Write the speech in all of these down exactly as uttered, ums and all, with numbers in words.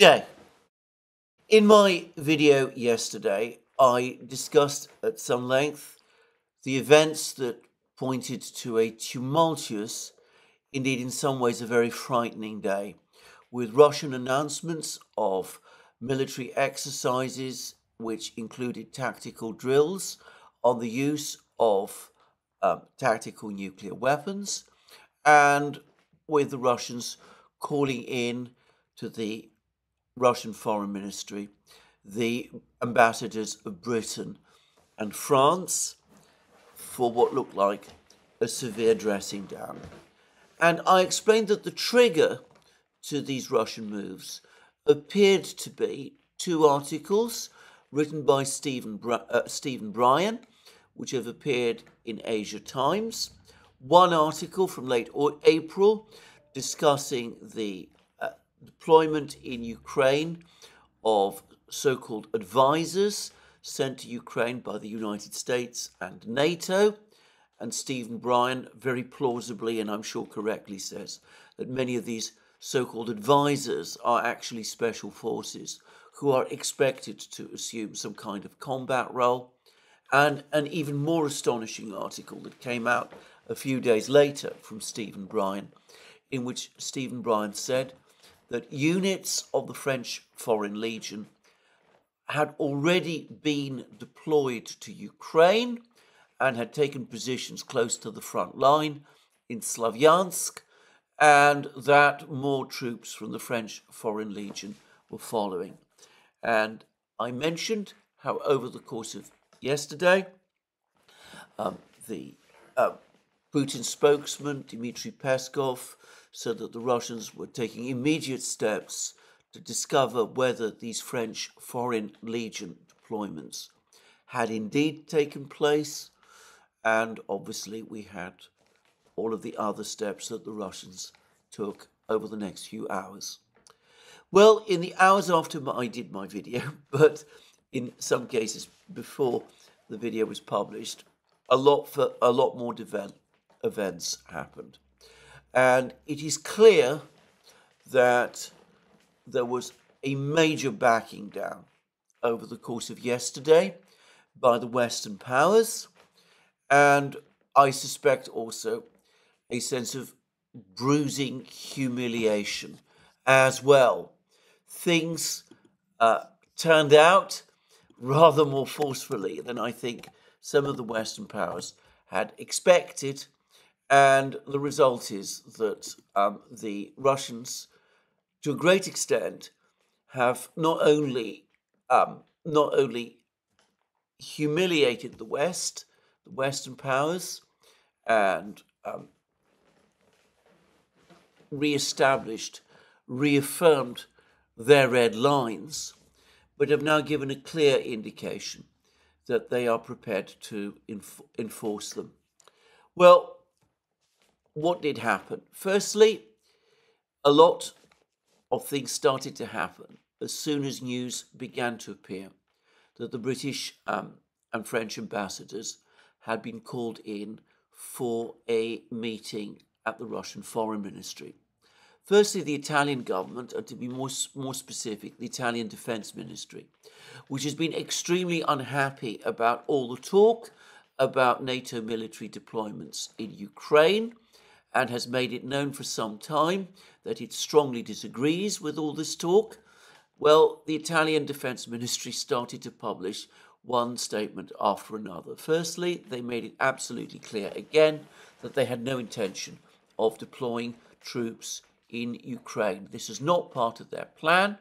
day. In my video yesterday, I discussed at some length the events that pointed to a tumultuous, indeed in some ways a very frightening day, with Russian announcements of military exercises which included tactical drills on the use of um, tactical nuclear weapons, and with the Russians calling in to the Russian Foreign Ministry the ambassadors of Britain and France for what looked like a severe dressing down. And I explained that the trigger to these Russian moves appeared to be two articles written by Stephen uh, Stephen Bryen, which have appeared in Asia Times. One article from late April discussing the uh, deployment in Ukraine of so-called advisors sent to Ukraine by the United States and NATO. And Stephen Bryen very plausibly, and I'm sure correctly, says that many of these so-called advisors are actually special forces who are expected to assume some kind of combat role. And an even more astonishing article that came out a few days later from Stephen Bryen, in which Stephen Bryen said that units of the French Foreign Legion had already been deployed to Ukraine and had taken positions close to the front line in Slavyansk, and that more troops from the French Foreign Legion were following. And I mentioned how over the course of yesterday, um, the uh, Putin spokesman, Dmitry Peskov, said that the Russians were taking immediate steps to discover whether these French Foreign Legion deployments had indeed taken place. And obviously we had all of the other steps that the Russians took over the next few hours. Well, in the hours after I did my video, but in some cases before the video was published, a lot for a lot more develop, events happened. And it is clear that there was a major backing down over the course of yesterday by the Western powers. And I suspect also a sense of bruising humiliation as well. Things uh, turned out rather more forcefully than I think some of the Western powers had expected. And the result is that um, the Russians, to a great extent, have not only, um, not only humiliated the West, the Western powers, and um, re-established, reaffirmed their red lines, but have now given a clear indication that they are prepared to enf- enforce them. Well, what did happen? Firstly, a lot of things started to happen as soon as news began to appear that the British um, and French ambassadors had been called in for a meeting at the Russian Foreign Ministry. Firstly, the Italian government, and to be more, more specific, the Italian Defence Ministry, which has been extremely unhappy about all the talk about NATO military deployments in Ukraine, and has made it known for some time that it strongly disagrees with all this talk. Well, the Italian Defence Ministry started to publish one statement after another. Firstly, they made it absolutely clear again that they had no intention of deploying troops in Ukraine. This is not part of their plan,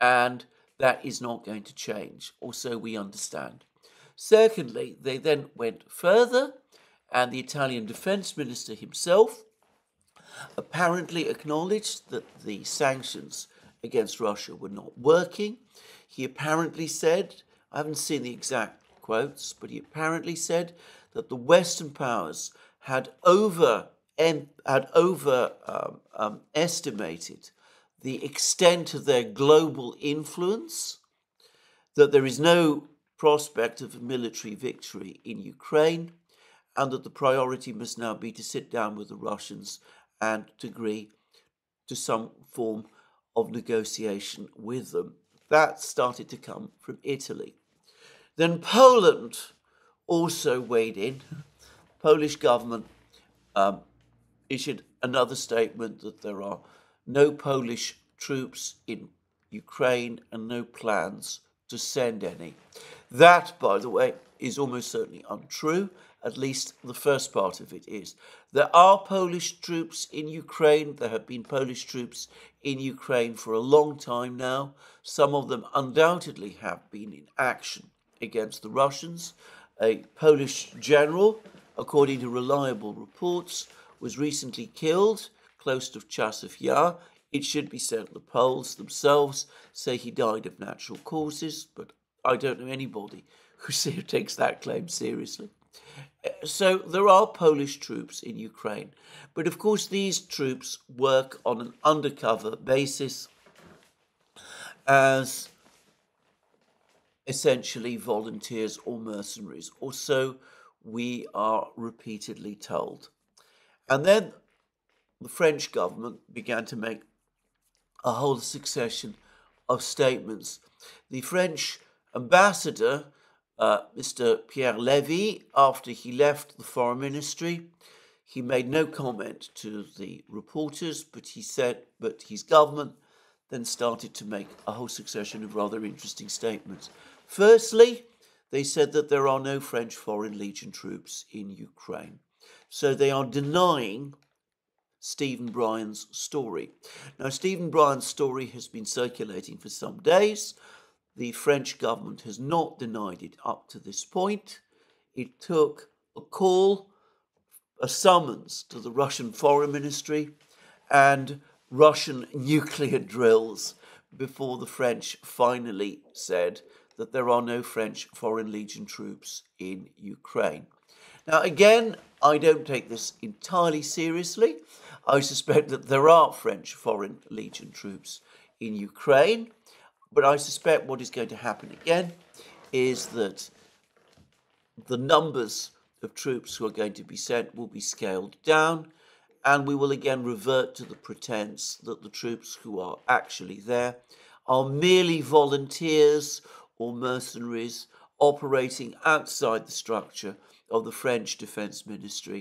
and that is not going to change, or so we understand. Secondly, they then went further, and the Italian Defence Minister himself apparently acknowledged that the sanctions against Russia were not working. He apparently said, I haven't seen the exact quotes, but he apparently said that the Western powers had over had over um, um, estimated the extent of their global influence, that there is no prospect of a military victory in Ukraine, and that the priority must now be to sit down with the Russians and to agree to some form of negotiation with them. That started to come from Italy. Then Poland also weighed in. Polish government um, issued another statement that there are no Polish troops in Ukraine and no plans to send any. That, by the way, is almost certainly untrue. At least the first part of it is. There are Polish troops in Ukraine. There have been Polish troops in Ukraine for a long time now. Some of them undoubtedly have been in action against the Russians. A Polish general, according to reliable reports, was recently killed close to Chasiv Yar. It should be said the Poles themselves say he died of natural causes, but I don't know anybody who takes that claim seriously. So there are Polish troops in Ukraine, but of course these troops work on an undercover basis as essentially volunteers or mercenaries, or so we are repeatedly told. And then the French government began to make a whole succession of statements. The French ambassador, Uh, Mister Pierre Lévy, after he left the foreign ministry, he made no comment to the reporters, but he said, but his government then started to make a whole succession of rather interesting statements. Firstly, they said that there are no French Foreign Legion troops in Ukraine. So they are denying Stephen Bryen's story. Now, Stephen Bryen's story has been circulating for some days. The French government has not denied it up to this point. It took a call, a summons to the Russian Foreign Ministry and Russian nuclear drills before the French finally said that there are no French Foreign Legion troops in Ukraine. Now, again, I don't take this entirely seriously. I suspect that there are French Foreign Legion troops in Ukraine. But I suspect what is going to happen again is that the numbers of troops who are going to be sent will be scaled down, and we will again revert to the pretense that the troops who are actually there are merely volunteers or mercenaries operating outside the structure of the French Defense Ministry,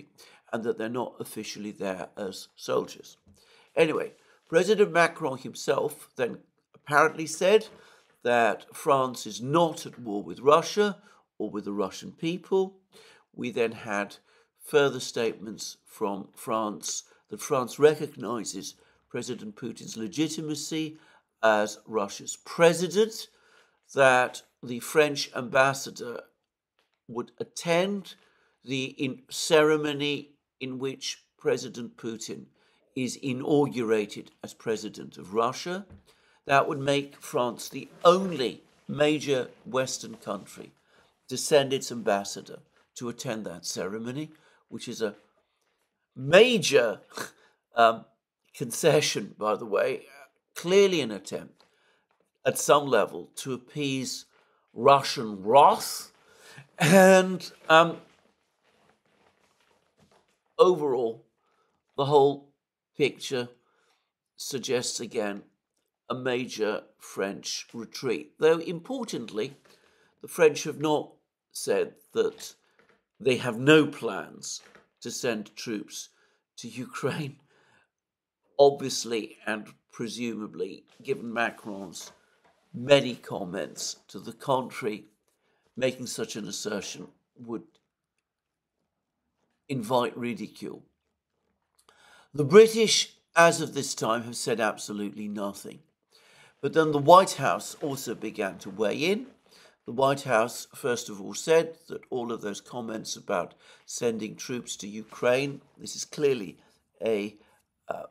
and that they're not officially there as soldiers. Anyway, President Macron himself then apparently said that France is not at war with Russia or with the Russian people. We then had further statements from France that France recognizes President Putin's legitimacy as Russia's president, that the French ambassador would attend the in ceremony in which President Putin is inaugurated as president of Russia. That would make France the only major Western country to send its ambassador to attend that ceremony, which is a major um, concession, by the way, clearly an attempt at some level to appease Russian wrath. And um, overall, the whole picture suggests again a major French retreat. Though, importantly, the French have not said that they have no plans to send troops to Ukraine. Obviously, and presumably, given Macron's many comments to the contrary, making such an assertion would invite ridicule. The British, as of this time, have said absolutely nothing. But then the White House also began to weigh in. The White House, first of all, said that all of those comments about sending troops to Ukraine, this is clearly a uh,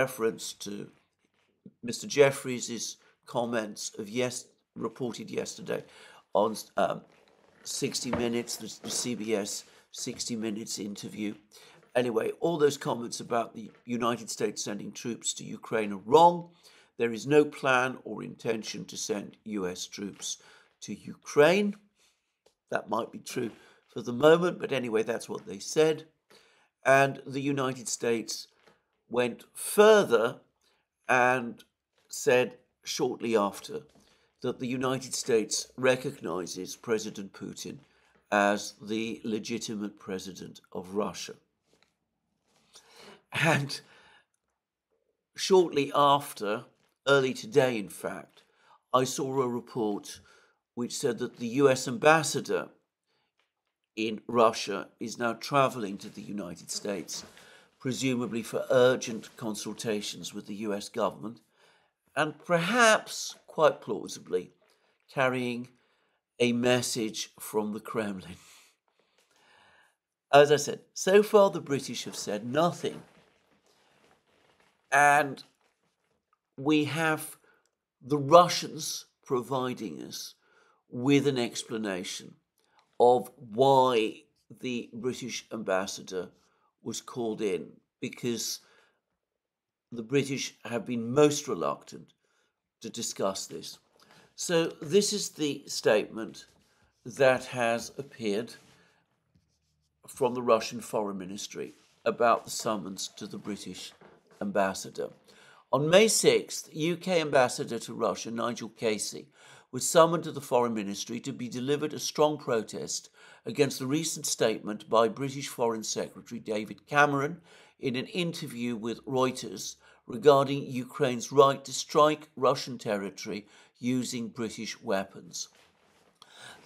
reference to Mister Jeffries' comments of yes, reported yesterday on um, sixty minutes, the C B S sixty minutes interview. Anyway, all those comments about the United States sending troops to Ukraine are wrong. There is no plan or intention to send U S troops to Ukraine. That might be true for the moment, but anyway, that's what they said. And the United States went further and said shortly after that the United States recognizes President Putin as the legitimate president of Russia. And shortly after, early today, in fact, I saw a report which said that the U S ambassador in Russia is now traveling to the United States, presumably for urgent consultations with the U S government, and perhaps, quite plausibly, carrying a message from the Kremlin. As I said, so far the British have said nothing. And we have the Russians providing us with an explanation of why the British ambassador was called in, because the British have been most reluctant to discuss this. So this is the statement that has appeared from the Russian Foreign Ministry about the summons to the British ambassador. On May sixth, U K ambassador to Russia, Nigel Casey, was summoned to the Foreign Ministry to be delivered a strong protest against the recent statement by British Foreign Secretary David Cameron in an interview with Reuters regarding Ukraine's right to strike Russian territory using British weapons.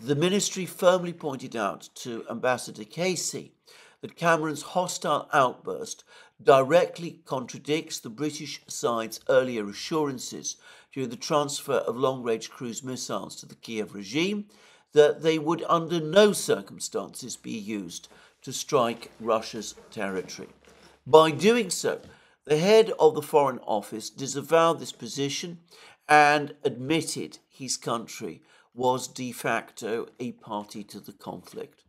The ministry firmly pointed out to Ambassador Casey that Cameron's hostile outburst directly contradicts the British side's earlier assurances during the transfer of long-range cruise missiles to the Kiev regime that they would under no circumstances be used to strike Russia's territory. By doing so, the head of the Foreign Office disavowed this position and admitted his country was de facto a party to the conflict.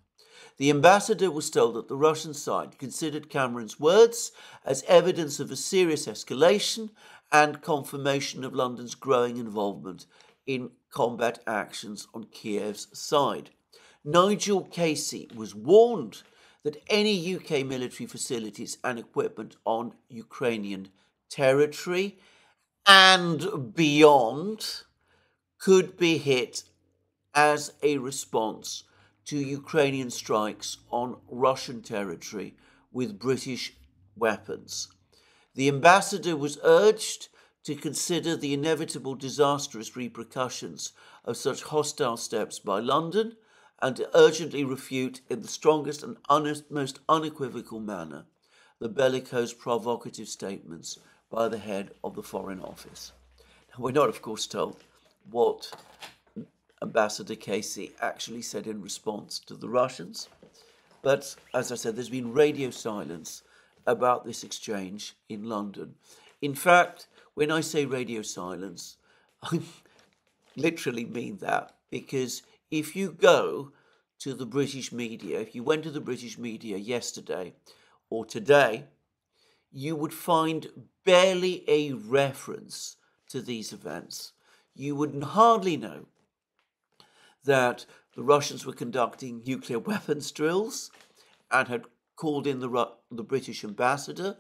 The ambassador was told that the Russian side considered Cameron's words as evidence of a serious escalation and confirmation of London's growing involvement in combat actions on Kiev's side. Nigel Casey was warned that any U K military facilities and equipment on Ukrainian territory and beyond could be hit as a response to Ukrainian strikes on Russian territory with British weapons. The ambassador was urged to consider the inevitable disastrous repercussions of such hostile steps by London and to urgently refute in the strongest and un most unequivocal manner the bellicose provocative statements by the head of the Foreign Office. Now, we're not, of course, told what Ambassador Casey actually said in response to the Russians. But as I said, there's been radio silence about this exchange in London. In fact, when I say radio silence, I literally mean that, because if you go to the British media, if you went to the British media yesterday or today, you would find barely a reference to these events. You would hardly know that the Russians were conducting nuclear weapons drills and had called in the, Ru the British ambassador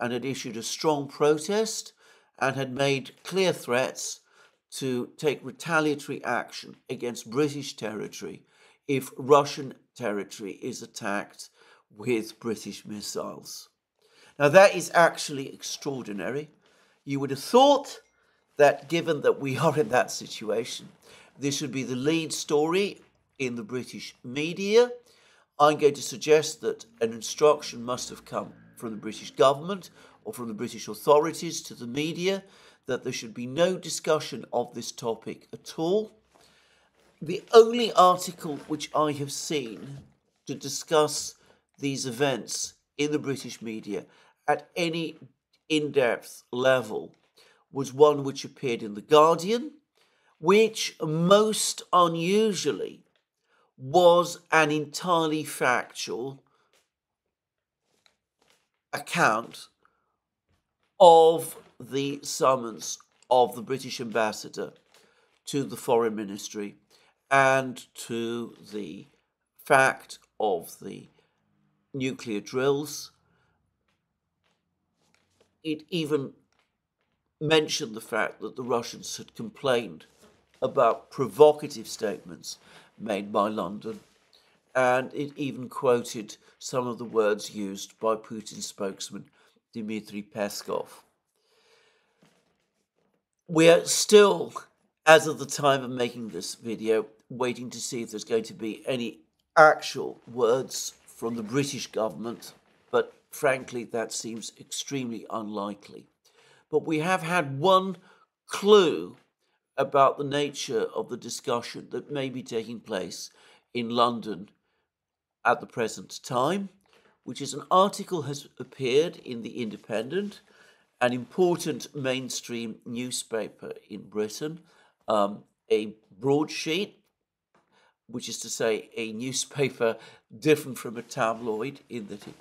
and had issued a strong protest and had made clear threats to take retaliatory action against British territory if Russian territory is attacked with British missiles. Now, that is actually extraordinary. You would have thought that, given that we are in that situation, this would be the lead story in the British media. I'm going to suggest that an instruction must have come from the British government or from the British authorities to the media that there should be no discussion of this topic at all. The only article which I have seen to discuss these events in the British media at any in-depth level was one which appeared in The Guardian, which most unusually was an entirely factual account of the summons of the British ambassador to the Foreign Ministry and to the fact of the nuclear drills. It even mentioned the fact that the Russians had complained about provocative statements made by London, and it even quoted some of the words used by Putin's spokesman, Dmitry Peskov. We are still, as of the time of making this video, waiting to see if there's going to be any actual words from the British government, but frankly, that seems extremely unlikely. But we have had one clue about the nature of the discussion that may be taking place in London at the present time, which is an article has appeared in The Independent, an important mainstream newspaper in Britain, um, a broadsheet, which is to say a newspaper different from a tabloid in that it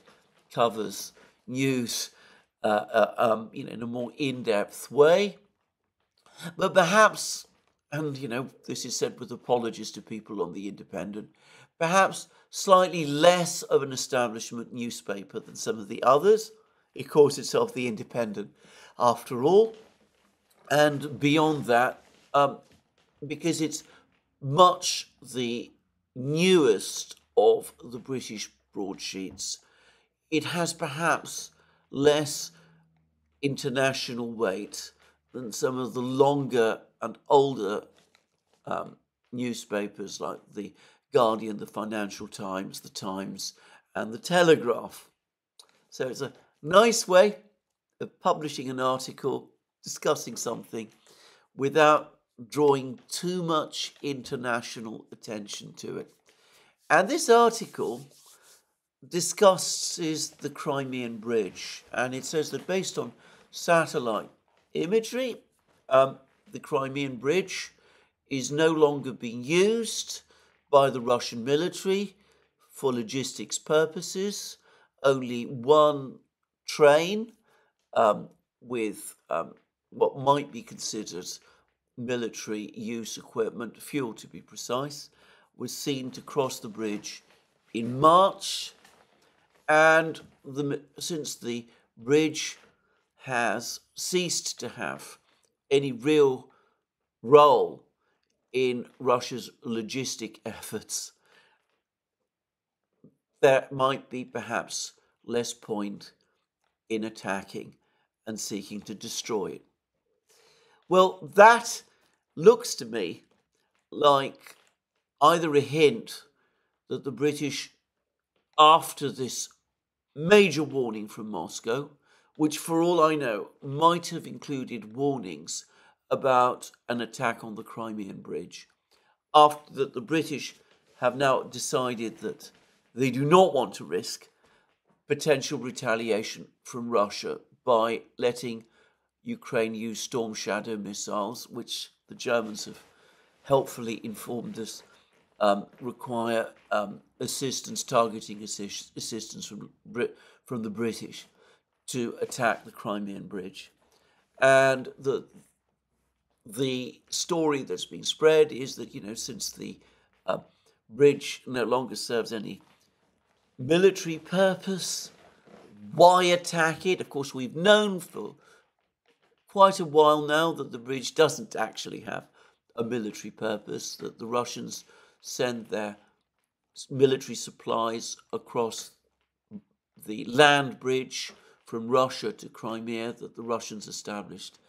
covers news uh, uh, um, you know, in a more in-depth way. But perhaps, and you know, this is said with apologies to people on The Independent, perhaps slightly less of an establishment newspaper than some of the others. It calls itself The Independent after all. And beyond that, um, because it's much the newest of the British broadsheets, it has perhaps less international weight than some of the longer and older um, newspapers like The Guardian, The Financial Times, The Times, and The Telegraph. So it's a nice way of publishing an article, discussing something, without drawing too much international attention to it. And this article discusses the Crimean Bridge, and it says that based on satellite imagery, um, the Crimean Bridge is no longer being used by the Russian military for logistics purposes. Only one train um, with um, what might be considered military use equipment, fuel to be precise, was seen to cross the bridge in March. And the, since the bridge has ceased to have any real role in Russia's logistic efforts, there might be perhaps less point in attacking and seeking to destroy it. Well, that looks to me like either a hint that the British, after this major warning from Moscow, which for all I know might have included warnings about an attack on the Crimean Bridge, after that the British have now decided that they do not want to risk potential retaliation from Russia by letting Ukraine used Storm Shadow missiles, which the Germans have helpfully informed us um, require um, assistance, targeting assist assistance from, Brit from the British to attack the Crimean Bridge. And the, the story that's been spread is that, you know, since the uh, bridge no longer serves any military purpose, why attack it? Of course, we've known for quite a while now that the bridge doesn't actually have a military purpose, that the Russians send their military supplies across the land bridge from Russia to Crimea that the Russians established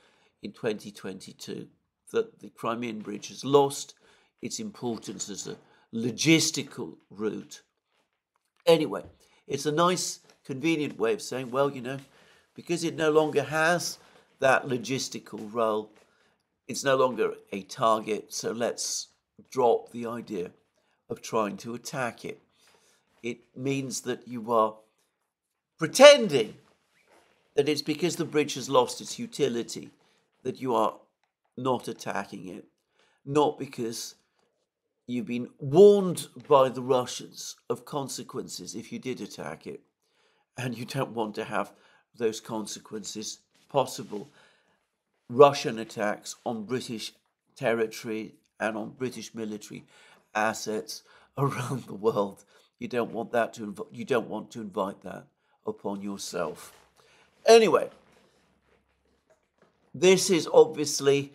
in twenty twenty-two, that the Crimean Bridge has lost its importance as a logistical route. Anyway, it's a nice, convenient way of saying, well, you know, because it no longer has that logistical role, it's no longer a target, so let's drop the idea of trying to attack it. It means that you are pretending that it's because the bridge has lost its utility that you are not attacking it, not because you've been warned by the Russians of consequences if you did attack it, and you don't want to have those consequences possible. Russian attacks on British territory and on British military assets around the world. You don't want that to inv- you don't want to invite that upon yourself. Anyway, This is obviously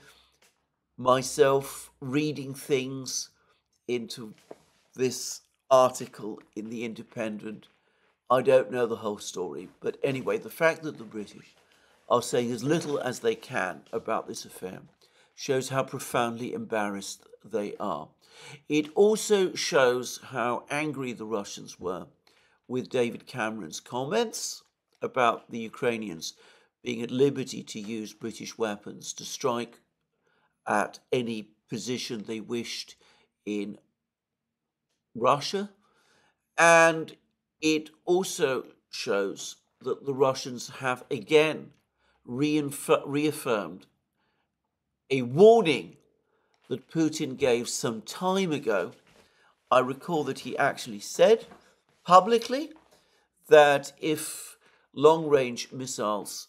myself reading things into this article in The Independent. I don't know the whole story, but anyway, the fact that the British are saying as little as they can about this affair shows how profoundly embarrassed they are. It also shows how angry the Russians were with David Cameron's comments about the Ukrainians being at liberty to use British weapons to strike at any position they wished in Russia. And it also shows that the Russians have again reaffirmed a warning that Putin gave some time ago. I recall that he actually said publicly that if long-range missiles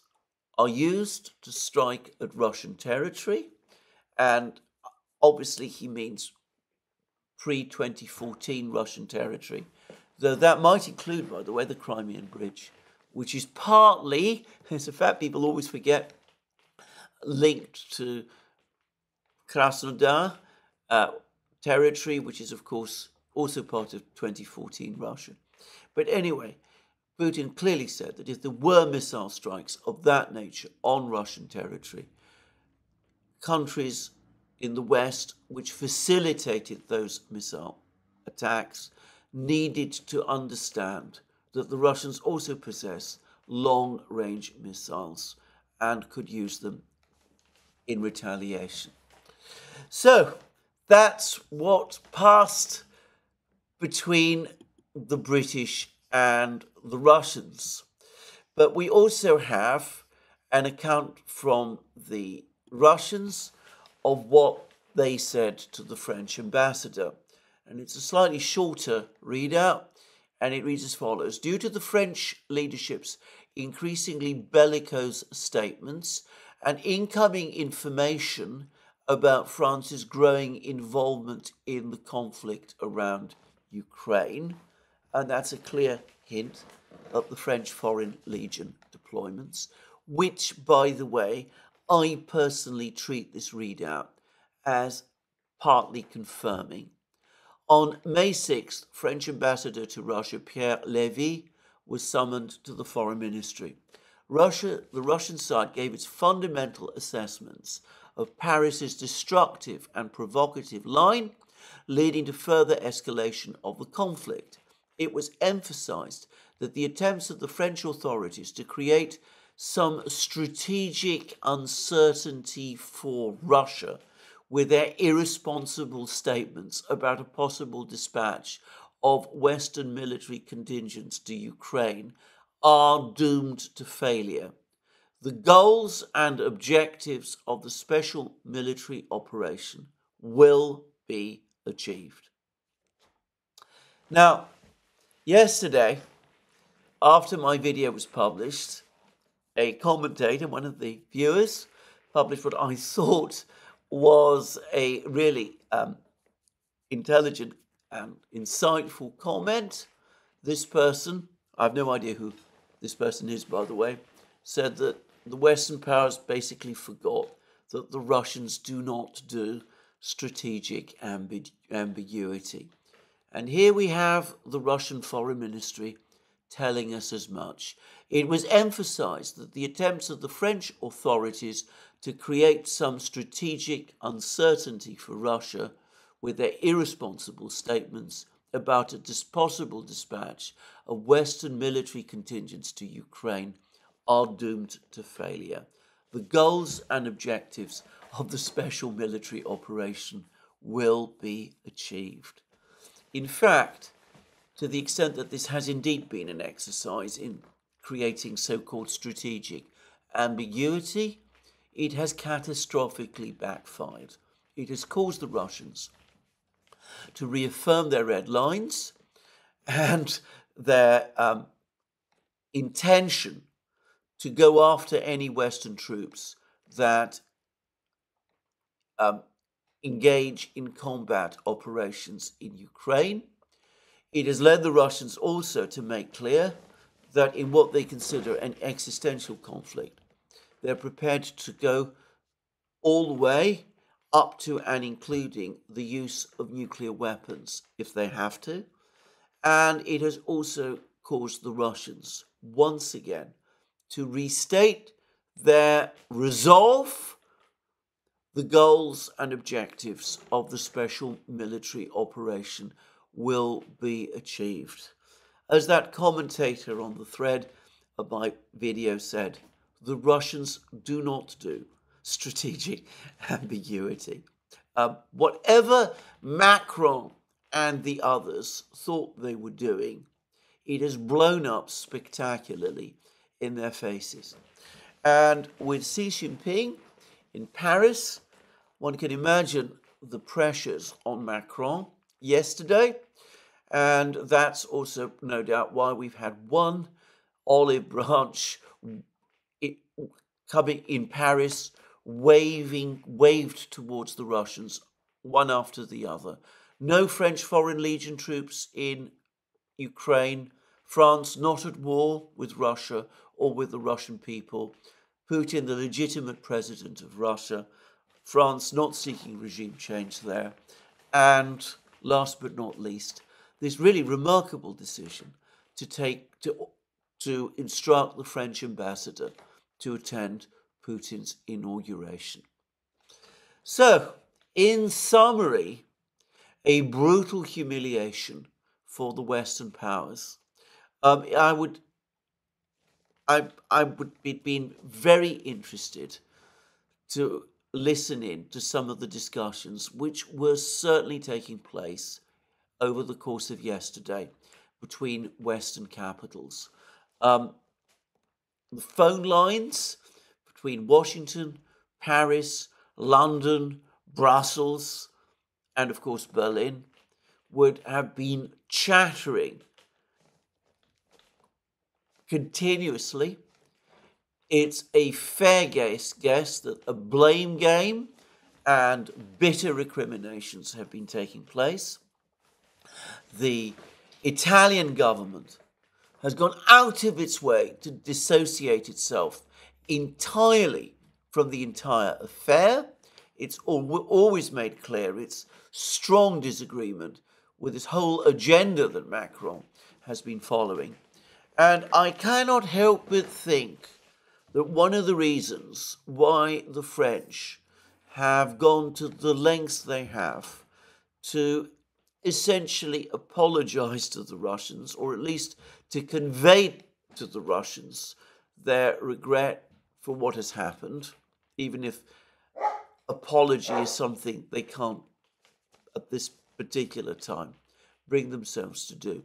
are used to strike at Russian territory, and obviously he means pre twenty fourteen Russian territory, though that might include, by the way, the Crimean Bridge, which is partly, as a fact people always forget, linked to Krasnodar uh, territory, which is, of course, also part of twenty fourteen Russia. But anyway, Putin clearly said that if there were missile strikes of that nature on Russian territory, countries in the West which facilitated those missile attacks needed to understand that the Russians also possess long-range missiles and could use them in retaliation. So that's what passed between the British and the Russians. But we also have an account from the Russians of what they said to the French ambassador. And it's a slightly shorter readout, and it reads as follows. Due to the French leadership's increasingly bellicose statements and incoming information about France's growing involvement in the conflict around Ukraine, and that's a clear hint of the French Foreign Legion deployments, which, by the way, I personally treat this readout as partly confirming. On May sixth, French ambassador to Russia, Pierre Lévy, was summoned to the foreign ministry. Russia, the Russian side gave its fundamental assessments of Paris's destructive and provocative line, leading to further escalation of the conflict. It was emphasized that the attempts of the French authorities to create some strategic uncertainty for Russia with their irresponsible statements about a possible dispatch of Western military contingents to Ukraine are doomed to failure. The goals and objectives of the special military operation will be achieved. Now, yesterday, after my video was published, a commentator, one of the viewers, published what I thought was a really um, intelligent and insightful comment. This person, I have no idea who this person is, by the way, said that the Western powers basically forgot that the Russians do not do strategic ambi- ambiguity. And here we have the Russian Foreign Ministry telling us as much. It was emphasized that the attempts of the French authorities to create some strategic uncertainty for Russia with their irresponsible statements about a possible dispatch of Western military contingents to Ukraine are doomed to failure. The goals and objectives of the special military operation will be achieved. In fact, to the extent that this has indeed been an exercise in creating so-called strategic ambiguity, it has catastrophically backfired. It has caused the Russians to reaffirm their red lines and their um, intention to go after any Western troops that um, engage in combat operations in Ukraine. It has led the Russians also to make clear that in what they consider an existential conflict, They're prepared to go all the way up to and including the use of nuclear weapons if they have to. And it has also caused the Russians once again to restate their resolve, the goals and objectives of the special military operation will be achieved. As that commentator on the thread of my video said, the Russians do not do strategic ambiguity. Um, whatever Macron and the others thought they were doing, it has blown up spectacularly in their faces. And with Xi Jinping in Paris, one can imagine the pressures on Macron yesterday. And that's also no doubt why we've had one olive branch coming in Paris, waving, waved towards the Russians, one after the other. No French Foreign Legion troops in Ukraine. France not at war with Russia or with the Russian people. Putin, the legitimate president of Russia. France not seeking regime change there. And last but not least, this really remarkable decision to take to to instruct the French ambassador to attend Putin's inauguration. So, in summary, a brutal humiliation for the Western powers. Um, I would, I I would be been very interested to listen in to some of the discussions which were certainly taking place over the course of yesterday between Western capitals. Um, the phone lines between Washington, Paris, London, Brussels, and of course Berlin would have been chattering continuously. It's a fair guess, guess that a blame game and bitter recriminations have been taking place. The Italian government has gone out of its way to dissociate itself entirely from the entire affair. It's always made clear its strong disagreement with this whole agenda that Macron has been following. And I cannot help but think that one of the reasons why the French have gone to the lengths they have to essentially apologize to the Russians, or at least to convey to the Russians their regret for what has happened, even if apology is something they can't, at this particular time, bring themselves to do.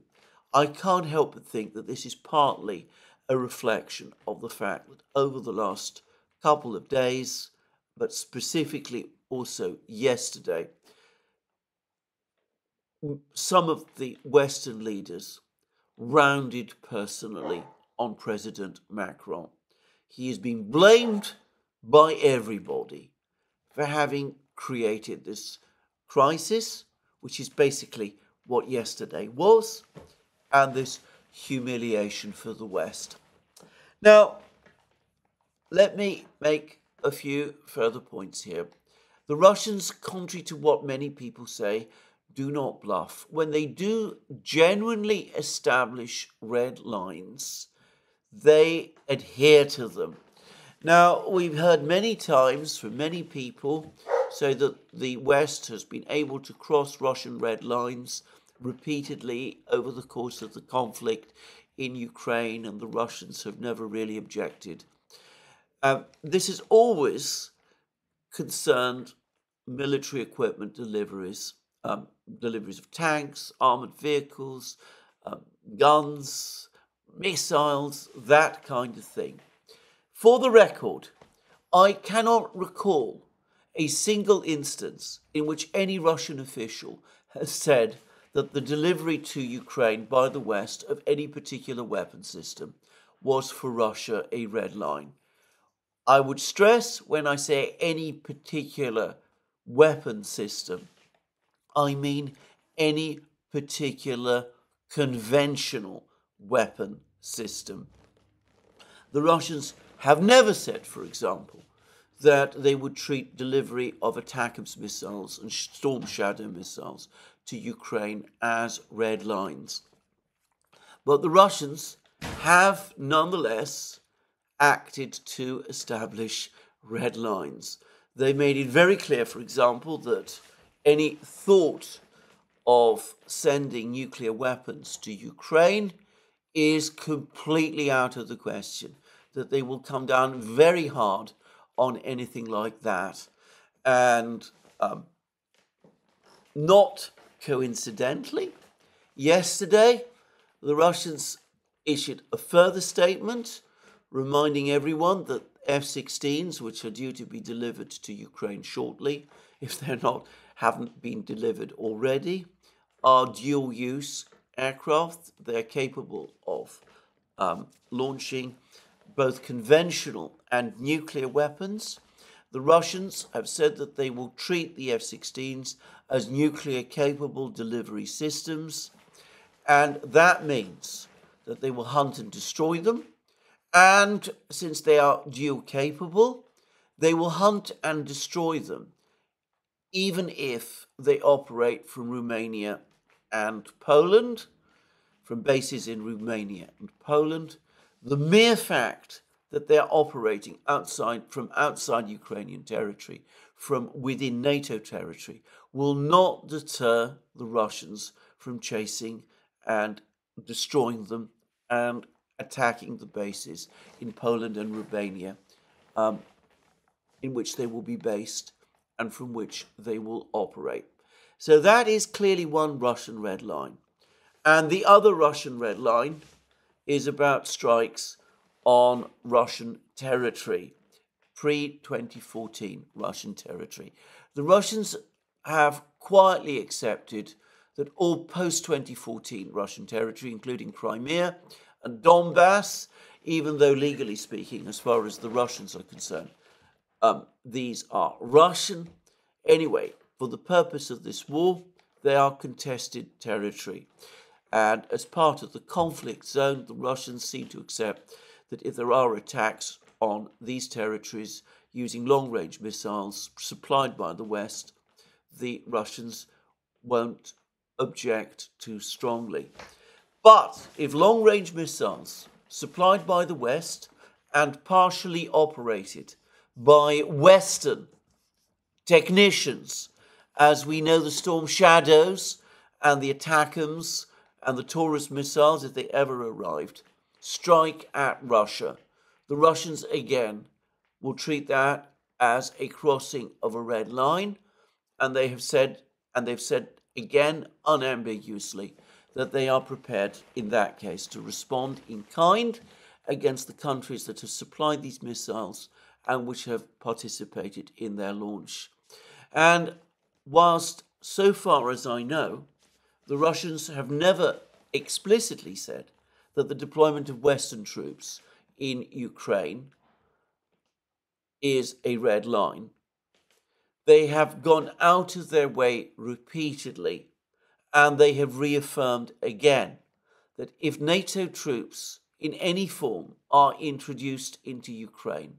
I can't help but think that this is partly a reflection of the fact that over the last couple of days, but specifically also yesterday, some of the Western leaders rounded personally on President Macron. He is being blamed by everybody for having created this crisis, which is basically what yesterday was, and this humiliation for the West. Now, let me make a few further points here. The Russians, contrary to what many people say, do not bluff. When they do genuinely establish red lines, they adhere to them. Now, we've heard many times from many people say that the West has been able to cross Russian red lines repeatedly over the course of the conflict in Ukraine, and the Russians have never really objected. Uh, this has always concerned military equipment deliveries. Um, deliveries of tanks, armoured vehicles, um, guns, missiles, that kind of thing. For the record, I cannot recall a single instance in which any Russian official has said that the delivery to Ukraine by the West of any particular weapon system was for Russia a red line. I would stress when I say any particular weapon system, I mean any particular conventional weapon system. The Russians have never said, for example, that they would treat delivery of ATACMS missiles and Storm Shadow missiles to Ukraine as red lines. But the Russians have nonetheless acted to establish red lines. They made it very clear, for example, that any thought of sending nuclear weapons to Ukraine is completely out of the question, that they will come down very hard on anything like that. And um, not coincidentally, yesterday, the Russians issued a further statement reminding everyone that F sixteens, which are due to be delivered to Ukraine shortly, if they're not, haven't been delivered already, are dual-use aircraft. They're capable of um, launching both conventional and nuclear weapons. The Russians have said that they will treat the F sixteens as nuclear-capable delivery systems, and that means that they will hunt and destroy them. And since they are dual-capable, they will hunt and destroy them, even if they operate from Romania and Poland, from bases in Romania and Poland. The mere fact that they're operating outside, from outside Ukrainian territory, from within NATO territory, will not deter the Russians from chasing and destroying them and attacking the bases in Poland and Romania, um, in which they will be based and from which they will operate. So that is clearly one Russian red line. And the other Russian red line is about strikes on Russian territory, pre twenty fourteen Russian territory. The Russians have quietly accepted that all post twenty fourteen Russian territory, including Crimea and Donbass, even though legally speaking, as far as the Russians are concerned, um, these are Russian. Anyway, for the purpose of this war, they are contested territory. And as part of the conflict zone, the Russians seem to accept that if there are attacks on these territories using long-range missiles supplied by the West, the Russians won't object too strongly. But if long-range missiles supplied by the West and partially operated by Western technicians, as we know the Storm Shadows and the ATACMS and the Taurus missiles, if they ever arrived, strike at Russia, the Russians again will treat that as a crossing of a red line, and they have said, and they've said again unambiguously, that they are prepared in that case to respond in kind against the countries that have supplied these missiles and which have participated in their launch. And whilst, so far as I know, the Russians have never explicitly said that the deployment of Western troops in Ukraine is a red line, they have gone out of their way repeatedly, and they have reaffirmed again that if NATO troops in any form are introduced into Ukraine,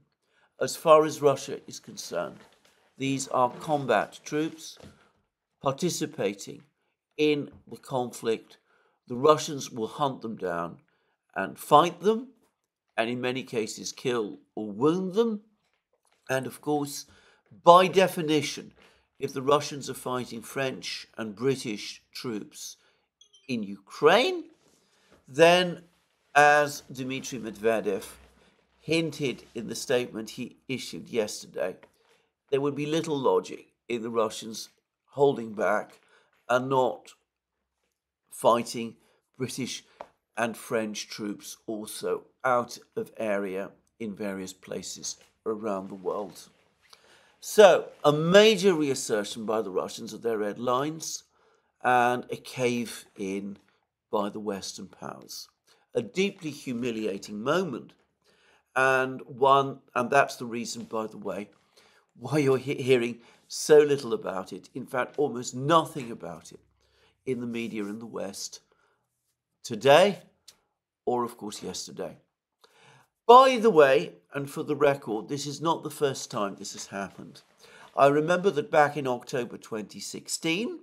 as far as Russia is concerned, these are combat troops participating in the conflict. The Russians will hunt them down and fight them, and in many cases kill or wound them. And of course, by definition, if the Russians are fighting French and British troops in Ukraine, then, as Dmitry Medvedev hinted in the statement he issued yesterday, there would be little logic in the Russians holding back and not fighting British and French troops also out of area in various places around the world. So, a major reassertion by the Russians of their red lines, and a cave-in by the Western powers. A deeply humiliating moment, and one, and that's the reason, by the way, why you're he- hearing so little about it, in fact, almost nothing about it in the media in the West today, or of course yesterday. By the way, and for the record, this is not the first time this has happened. I remember that back in October twenty sixteen,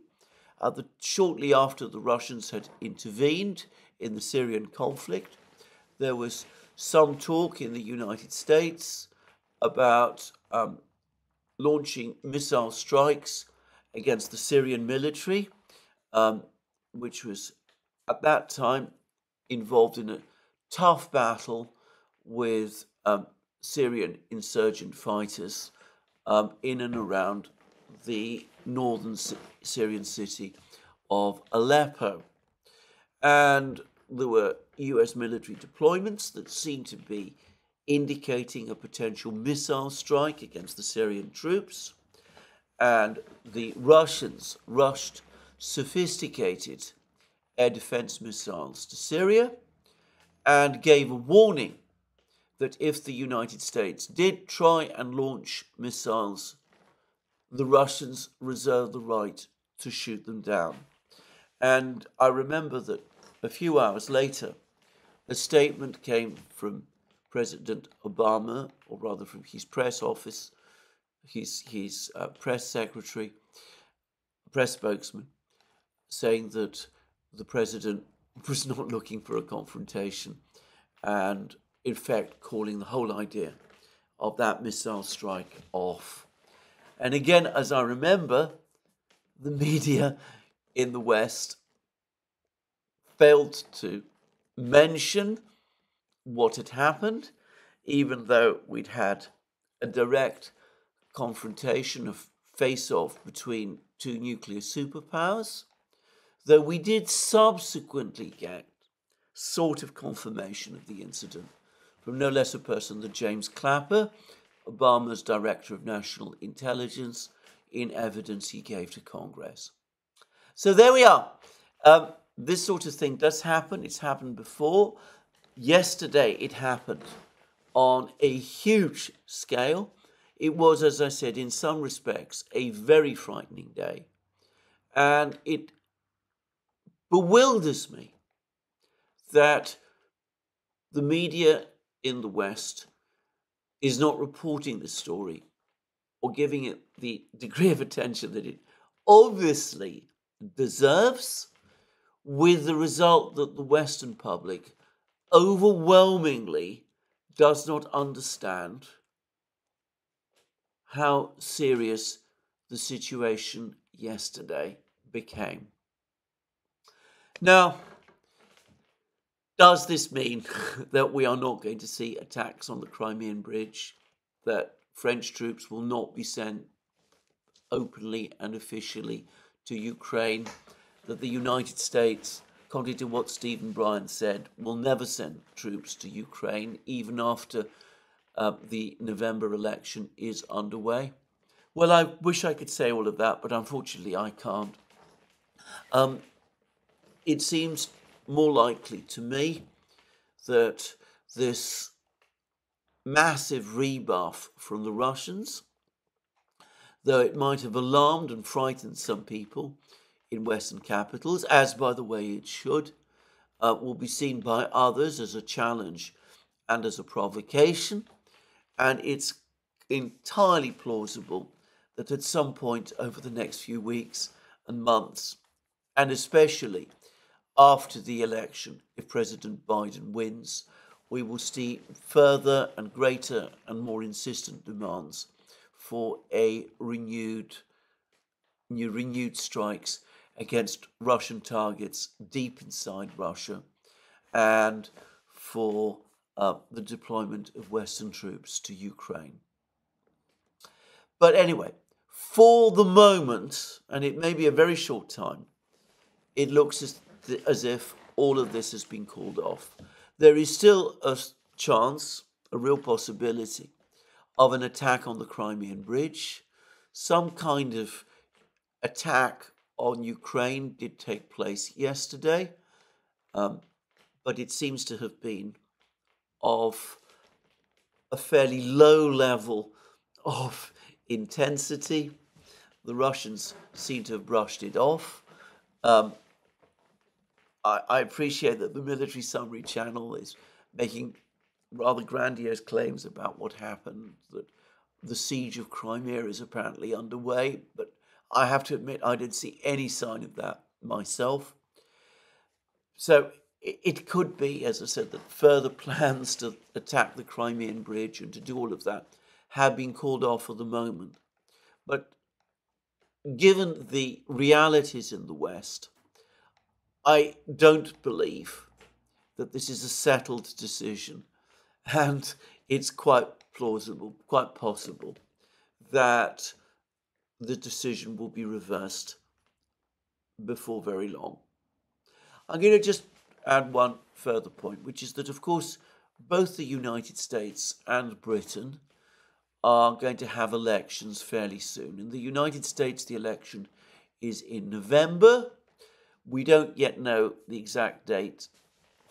uh, the, shortly after the Russians had intervened in the Syrian conflict, there was some talk in the United States about um, launching missile strikes against the Syrian military, um, which was at that time involved in a tough battle with um, Syrian insurgent fighters um, in and around the northern Syrian city of Aleppo. And there were U S military deployments that seemed to be indicating a potential missile strike against the Syrian troops. And the Russians rushed sophisticated air defense missiles to Syria and gave a warning that if the United States did try and launch missiles, the Russians reserved the right to shoot them down. And I remember that a few hours later, a statement came from President Obama, or rather from his press office, his, his uh, press secretary, press spokesman, saying that the president was not looking for a confrontation and, in fact, calling the whole idea of that missile strike off. And again, as I remember, the media in the West failed to mention what had happened, even though we'd had a direct confrontation of face-off between two nuclear superpowers, though we did subsequently get sort of confirmation of the incident from no less a person than James Clapper, Obama's Director of National Intelligence, in evidence he gave to Congress. So there we are. Um, this sort of thing does happen. It's happened before. Yesterday it happened on a huge scale. It was, as I said, in some respects, a very frightening day. And it bewilders me that the media in the West is not reporting this story or giving it the degree of attention that it obviously deserves, with the result that the Western public overwhelmingly does not understand how serious the situation yesterday became. Now, does this mean that we are not going to see attacks on the Crimean Bridge, that French troops will not be sent openly and officially to Ukraine, that the United States, contrary to what Stephen Bryen said, will never send troops to Ukraine, even after uh, the November election is underway? Well, I wish I could say all of that, but unfortunately I can't. Um, It seems more likely to me that this massive rebuff from the Russians, though it might have alarmed and frightened some people in Western capitals, as, by the way, it should, uh, will be seen by others as a challenge and as a provocation. And it's entirely plausible that at some point over the next few weeks and months, and especially after the election, if President Biden wins, we will see further and greater and more insistent demands for a renewed, new renewed strikes against Russian targets deep inside Russia, and for uh, the deployment of Western troops to Ukraine. But anyway, for the moment, and it may be a very short time, it looks as as if all of this has been called off. There is still a chance, a real possibility, of an attack on the Crimean Bridge. Some kind of attack on Ukraine did take place yesterday, um, but it seems to have been of a fairly low level of intensity. The Russians seem to have brushed it off. Um, I appreciate that the military summary channel is making rather grandiose claims about what happened, that the siege of Crimea is apparently underway, but I have to admit I didn't see any sign of that myself. So it could be, as I said, that further plans to attack the Crimean Bridge and to do all of that have been called off for the moment. But given the realities in the West, I don't believe that this is a settled decision. And it's quite plausible, quite possible that the decision will be reversed before very long. I'm going to just add one further point, which is that, of course, both the United States and Britain are going to have elections fairly soon. In the United States, the election is in November. We don't yet know the exact date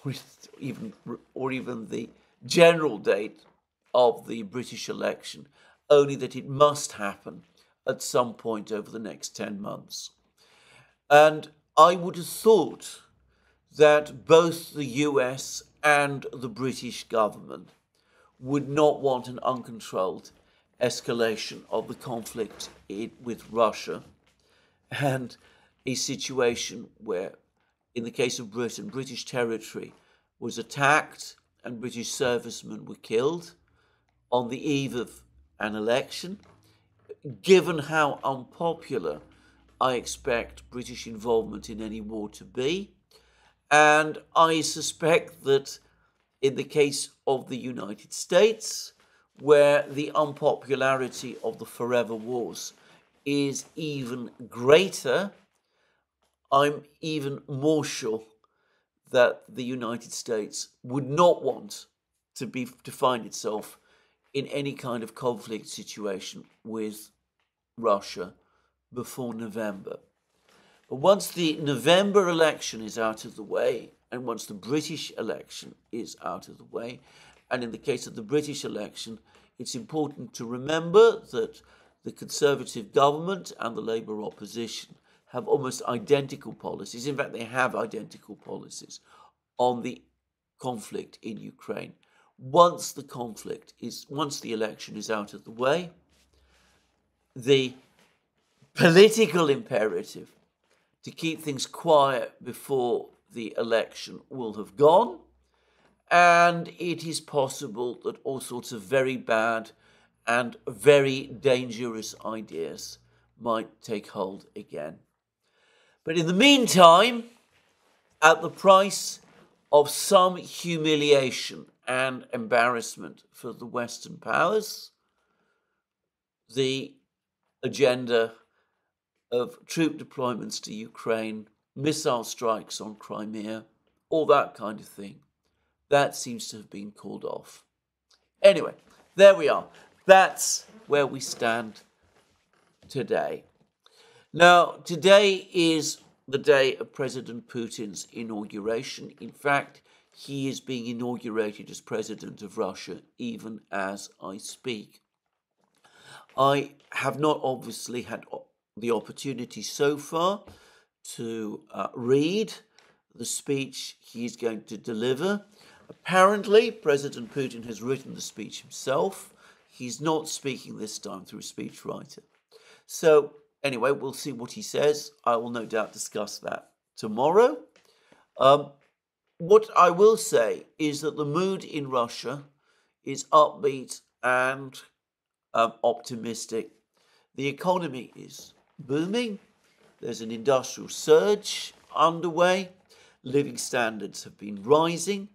or even, or even the general date of the British election, only that it must happen at some point over the next ten months. And I would have thought that both the U S and the British government would not want an uncontrolled escalation of the conflict in, with Russia, and a situation where, in the case of Britain, British territory was attacked and British servicemen were killed on the eve of an election. Given how unpopular I expect British involvement in any war to be, and I suspect that in the case of the United States, where the unpopularity of the forever wars is even greater, I'm even more sure that the United States would not want to be to find itself in any kind of conflict situation with Russia before November. But once the November election is out of the way, and once the British election is out of the way, and in the case of the British election, it's important to remember that the Conservative government and the Labour opposition have almost identical policies. In fact, they have identical policies on the conflict in Ukraine. Once the conflict is, once the election is out of the way, the political imperative to keep things quiet before the election will have gone, and it is possible that all sorts of very bad and very dangerous ideas might take hold again. But in the meantime, at the price of some humiliation and embarrassment for the Western powers, the agenda of troop deployments to Ukraine, missile strikes on Crimea, all that kind of thing, that seems to have been called off. Anyway, there we are. That's where we stand today. Now, today is the day of President Putin's inauguration. In fact, he is being inaugurated as president of Russia, even as I speak. I have not obviously had the opportunity so far to uh, read the speech he's going to deliver. Apparently, President Putin has written the speech himself. He's not speaking this time through a speechwriter. So, anyway, we'll see what he says. I will no doubt discuss that tomorrow. Um, what I will say is that the mood in Russia is upbeat and um, optimistic. The economy is booming. There's an industrial surge underway. Living standards have been rising.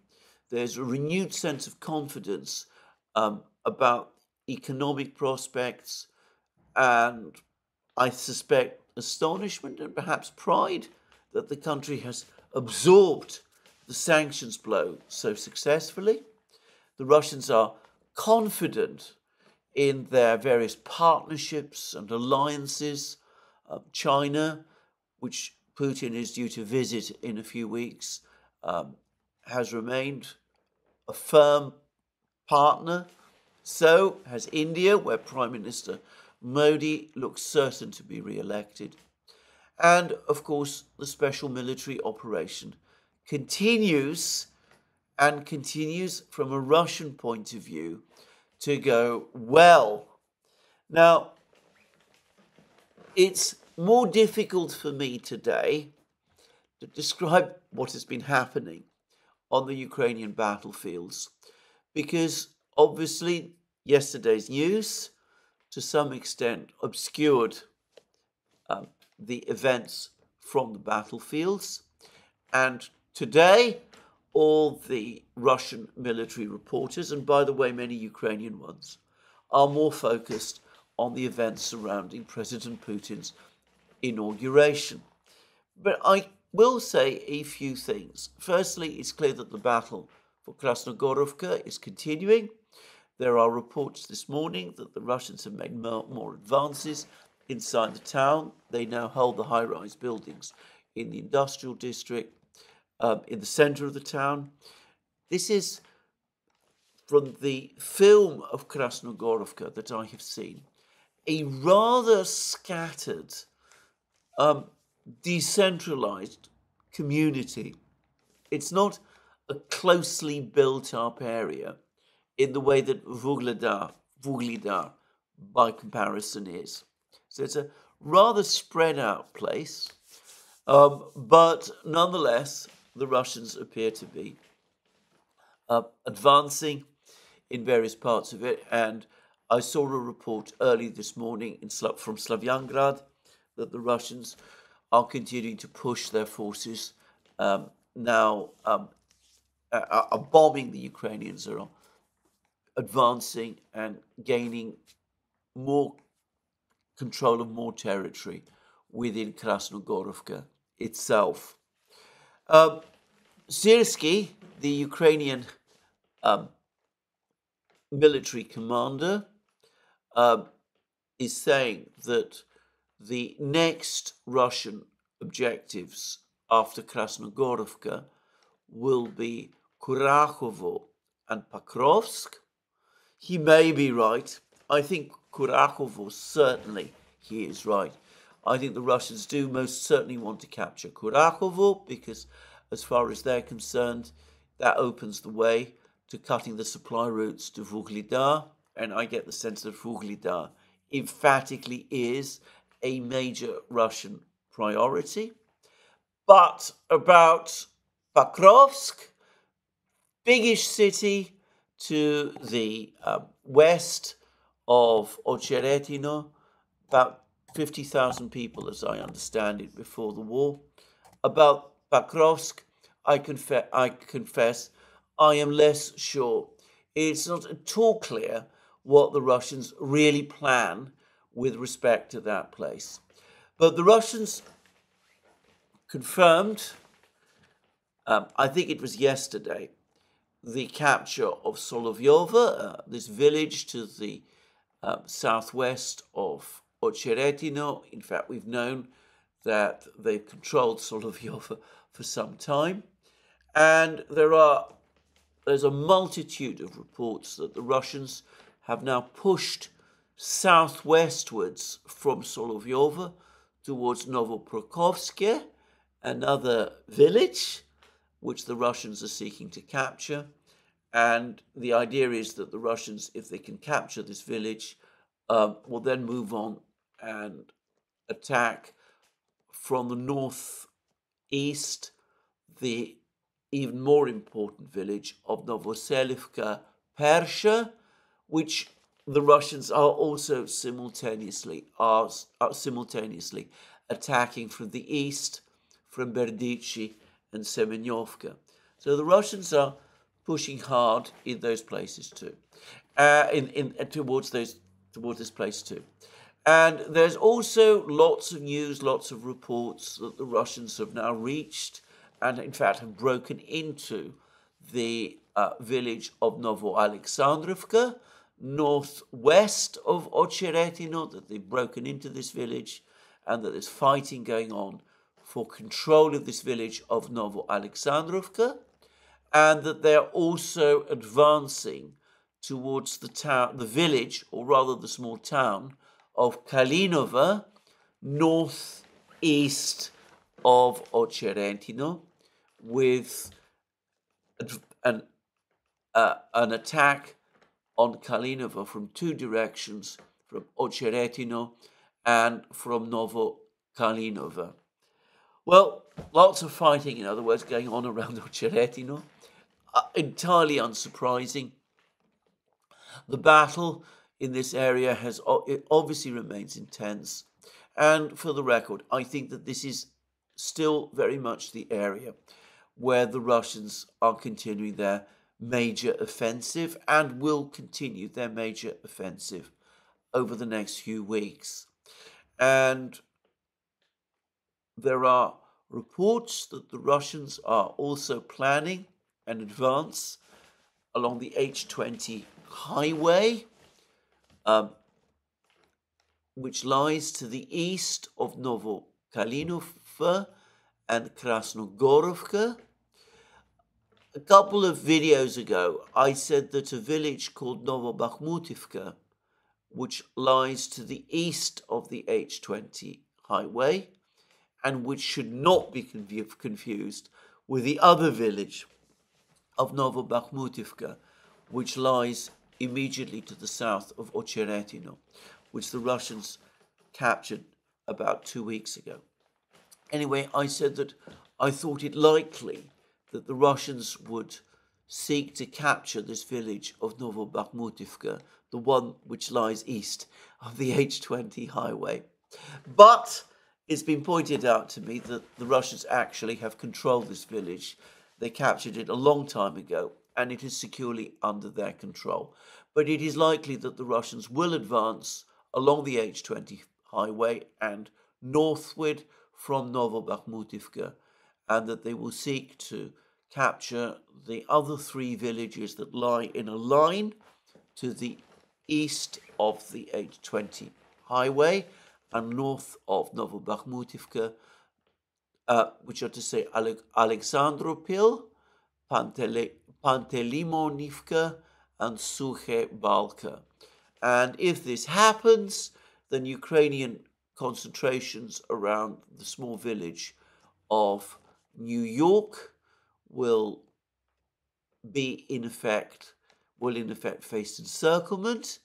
There's a renewed sense of confidence um, about economic prospects, and I suspect astonishment and perhaps pride that the country has absorbed the sanctions blow so successfully. The Russians are confident in their various partnerships and alliances. Um, China, which Putin is due to visit in a few weeks, um, has remained a firm partner. So has India, where Prime Minister Modi looks certain to be re-elected. And, of course, the special military operation continues and continues from a Russian point of view to go well. Now, it's more difficult for me today to describe what has been happening on the Ukrainian battlefields, because obviously yesterday's news to some extent obscured um, the events from the battlefields, and today all the Russian military reporters, and by the way many Ukrainian ones, are more focused on the events surrounding President Putin's inauguration. But I will say a few things. Firstly, it's clear that the battle for Krasnogorovka is continuing. There are reports this morning that the Russians have made more, more advances inside the town. They now hold the high-rise buildings in the industrial district, um, in the center of the town. This is from the film of Krasnogorovka that I have seen, a rather scattered, um, decentralized community. It's not a closely built-up area in the way that Vuglidar, Vuglidar, by comparison, is. So it's a rather spread-out place, um, but nonetheless, the Russians appear to be uh, advancing in various parts of it, and I saw a report early this morning in Sl- from Slavyangrad that the Russians are continuing to push their forces um, now, um, are, are bombing the Ukrainians, are advancing and gaining more control of more territory within Krasnogorovka itself. Um, Syrski, the Ukrainian um, military commander, uh, is saying that the next Russian objectives after Krasnogorovka will be Kurakhovo and Pokrovsk. He may be right. I think Kurakhovo, certainly he is right. I think the Russians do most certainly want to capture Kurakhovo because, as far as they're concerned, that opens the way to cutting the supply routes to Vuglidar, and I get the sense that Vuglidar emphatically is a major Russian priority. But about Pokrovsk, biggish city to the uh, west of Ocheretino, about fifty thousand people, as I understand it, before the war. About Pokrovsk, I, confe- I confess, I am less sure. It's not at all clear what the Russians really plan with respect to that place. But the Russians confirmed, um, I think it was yesterday, the capture of Solovyova, uh, this village to the uh, southwest of Ocheretino. In fact, we've known that they've controlled Solovyova for some time. And there are there's a multitude of reports that the Russians have now pushed southwestwards from Solovyova towards Novobakhmutivka, another village which the Russians are seeking to capture. And the idea is that the Russians, if they can capture this village, um, will then move on and attack from the northeast the even more important village of Novoselivka Persha, which the Russians are also simultaneously are, are simultaneously attacking from the east, from Berdichi and Semenyovka. So the Russians are pushing hard in those places too, uh, in in uh, towards those towards this place too. And there's also lots of news, lots of reports that the Russians have now reached, and in fact have broken into the uh, village of Novo Alexandrovka, northwest of Ocheretino, that they've broken into this village and that there's fighting going on for control of this village of Novo Alexandrovka, and that they're also advancing towards the town, the village, or rather the small town of Kalynove, northeast of Ocheretino, with an, uh, an attack on Kalynove from two directions, from Ocheretino and from Novo Kalynove. Well, lots of fighting, in other words, going on around Ocheretino. Uh, entirely unsurprising. The battle in this area has it obviously remains intense. And for the record, I think that this is still very much the area where the Russians are continuing their major offensive and will continue their major offensive over the next few weeks. And there are reports that the Russians are also planning an advance along the H twenty highway, um, which lies to the east of Novo Kalynove and Krasnogorovka. A couple of videos ago, I said that a village called Novobakhmutivka, which lies to the east of the H twenty highway, and which should not be confused with the other village of Novobakhmutivka, which lies immediately to the south of Ocheretino, which the Russians captured about two weeks ago. Anyway, I said that I thought it likely that the Russians would seek to capture this village of Novobakhmutivka, the one which lies east of the H twenty highway. But it's been pointed out to me that the Russians actually have controlled this village. They captured it a long time ago, and it is securely under their control. But it is likely that the Russians will advance along the H twenty highway and northward from Novobakhmutivka, and that they will seek to capture the other three villages that lie in a line to the east of the H twenty highway and north of Novobakhmutivka, uh, which are to say Ale Alexandropil, Pantele Pantelimonivka, and Suche Balka. And if this happens, then Ukrainian concentrations around the small village of New York will be in effect, will in effect face encirclement,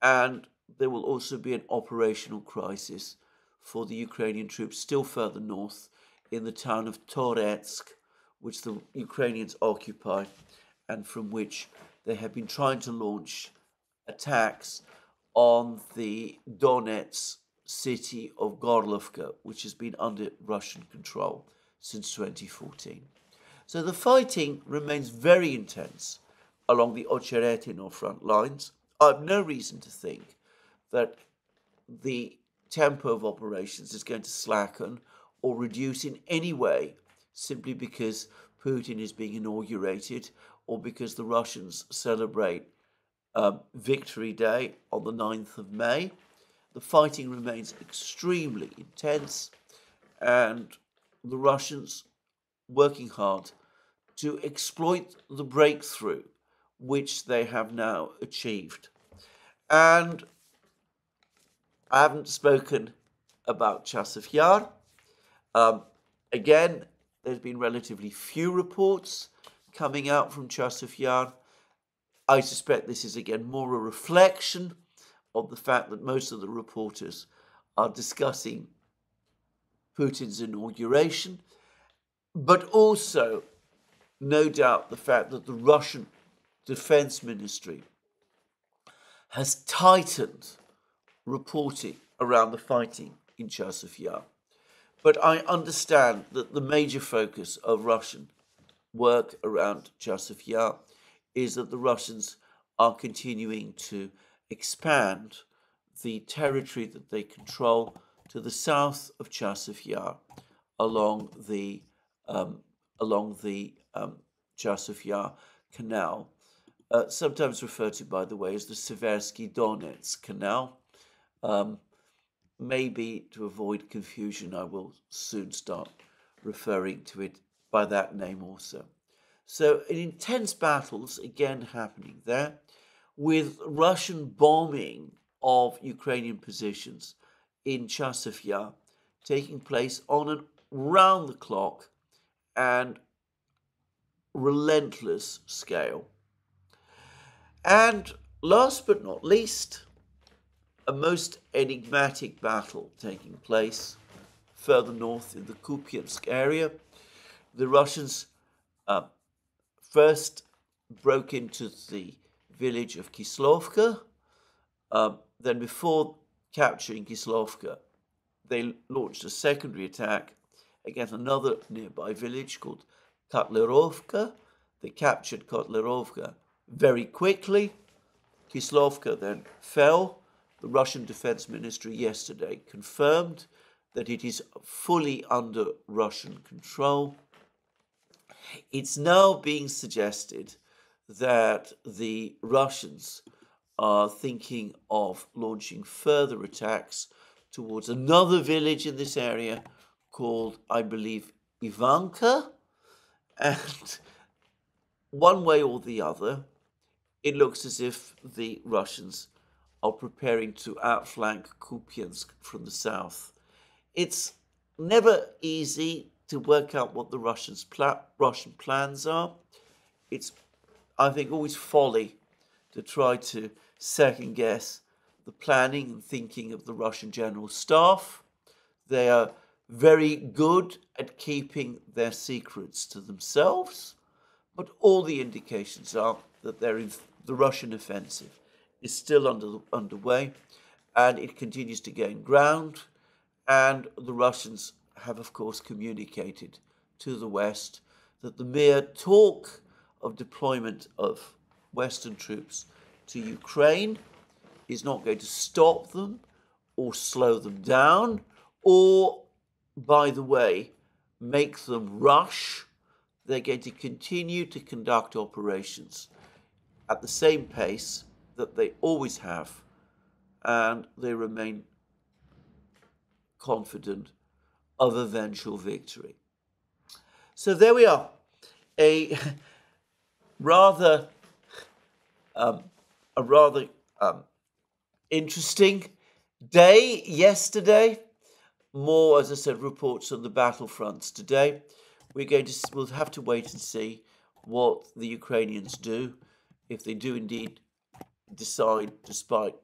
and there will also be an operational crisis for the Ukrainian troops still further north in the town of Toretsk, which the Ukrainians occupy and from which they have been trying to launch attacks on the Donetsk city of Gorlovka, which has been under Russian control since twenty fourteen. So the fighting remains very intense along the Ocheretino front lines. I have no reason to think that the tempo of operations is going to slacken or reduce in any way simply because Putin is being inaugurated or because the Russians celebrate um, Victory Day on the ninth of May. The fighting remains extremely intense, and the Russians working hard to exploit the breakthrough which they have now achieved. And I haven't spoken about Chasiv Yar. Um, again, there's been relatively few reports coming out from Chasiv Yar. I suspect this is again more a reflection of the fact that most of the reporters are discussing Putin's inauguration, but also, no doubt, the fact that the Russian Defense Ministry has tightened reporting around the fighting in Chasiv Yar. But I understand that the major focus of Russian work around Chasiv Yar is that the Russians are continuing to expand the territory that they control to the south of Chasiv Yar, along the um, along the um, Chasiv Yar Canal, uh, sometimes referred to, by the way, as the Seversky Donetsk Canal. Um, maybe to avoid confusion, I will soon start referring to it by that name also. So an intense battles again happening there, with Russian bombing of Ukrainian positions in Chasiv Yar taking place on and round the clock, and relentless scale. And last but not least, a most enigmatic battle taking place further north in the Kupiansk area. The Russians uh, first broke into the village of Kislovka. Um, then before capturing Kislovka, they launched a secondary attack against another nearby village called Kotlerovka. They captured Kotlerovka very quickly. Kislovka then fell. The Russian Defense Ministry yesterday confirmed that it is fully under Russian control. It's now being suggested that the Russians are thinking of launching further attacks towards another village in this area called, I believe, Ivanka. And one way or the other, it looks as if the Russians are preparing to outflank Kupiansk from the south. It's never easy to work out what the Russians' pla- Russian plans are. It's, I think, always folly to try to second guess the planning and thinking of the Russian general staff. They are very good at keeping their secrets to themselves, but all the indications are that they're in the Russian offensive is still under, underway, and it continues to gain ground. And the Russians have, of course, communicated to the West that the mere talk of deployment of Western troops to Ukraine is not going to stop them or slow them down or, by the way, make them rush. They're going to continue to conduct operations at the same pace that they always have, and they remain confident of eventual victory. So there we are, a rather um, a rather um, interesting day yesterday. More, as I said, reports on the battlefronts today. We're going to we'll have to wait and see what the Ukrainians do if they do indeed decide, despite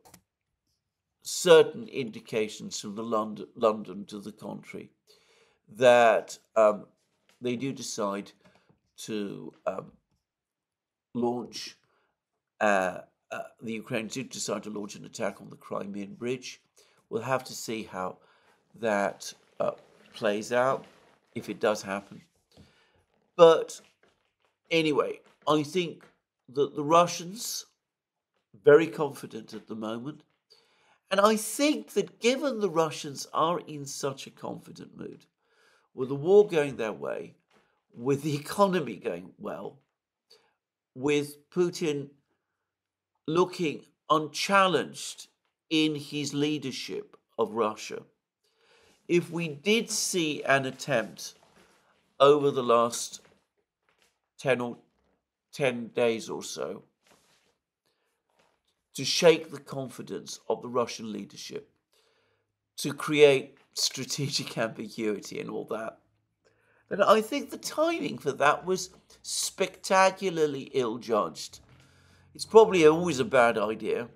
certain indications from the London, London to the contrary, that um, they do decide to um, launch, uh, uh, the Ukrainians do decide to launch an attack on the Crimean Bridge. We'll have to see how that uh, plays out, if it does happen. But anyway, I think that the Russians very confident at the moment. And I think that given the Russians are in such a confident mood, with the war going their way, with the economy going well, with Putin looking unchallenged in his leadership of Russia, if we did see an attempt over the last ten or ten days or so to shake the confidence of the Russian leadership, to create strategic ambiguity and all that, then I think the timing for that was spectacularly ill-judged. It's probably always a bad idea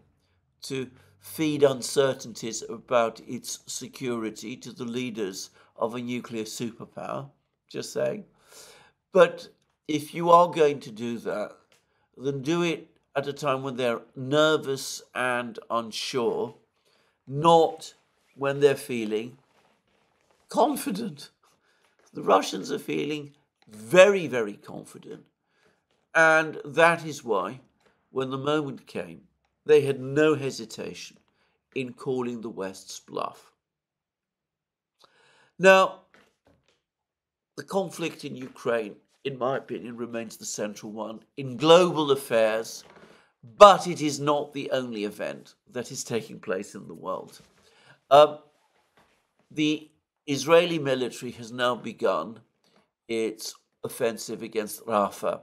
to feed uncertainties about its security to the leaders of a nuclear superpower, just saying. But if you are going to do that, then do it at a time when they're nervous and unsure, not when they're feeling confident. The Russians are feeling very, very confident. And that is why, when the moment came, they had no hesitation in calling the West's bluff. Now, the conflict in Ukraine, in my opinion, remains the central one in global affairs. But it is not the only event that is taking place in the world. Um, the Israeli military has now begun its offensive against Rafah.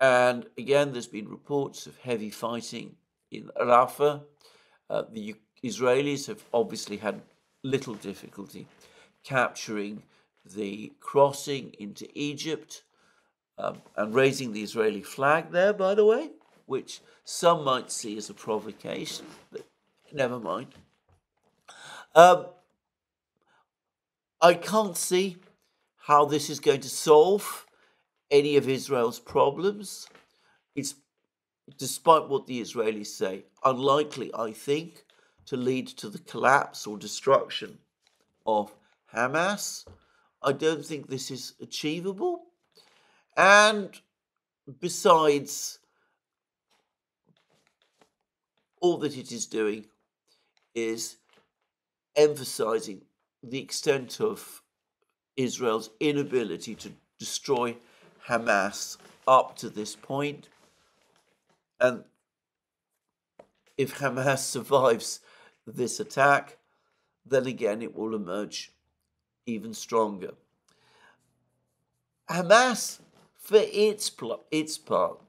And again, there's been reports of heavy fighting in Rafah. Uh, the Israelis have obviously had little difficulty capturing the crossing into Egypt. um, and raising the Israeli flag there, by the way, which some might see as a provocation, but never mind. Um, I can't see how this is going to solve any of Israel's problems. It's, despite what the Israelis say, unlikely, I think, to lead to the collapse or destruction of Hamas. I don't think this is achievable. And besides, all that it is doing is emphasizing the extent of Israel's inability to destroy Hamas up to this point. And if Hamas survives this attack, then again it will emerge even stronger. Hamas, for its, its part,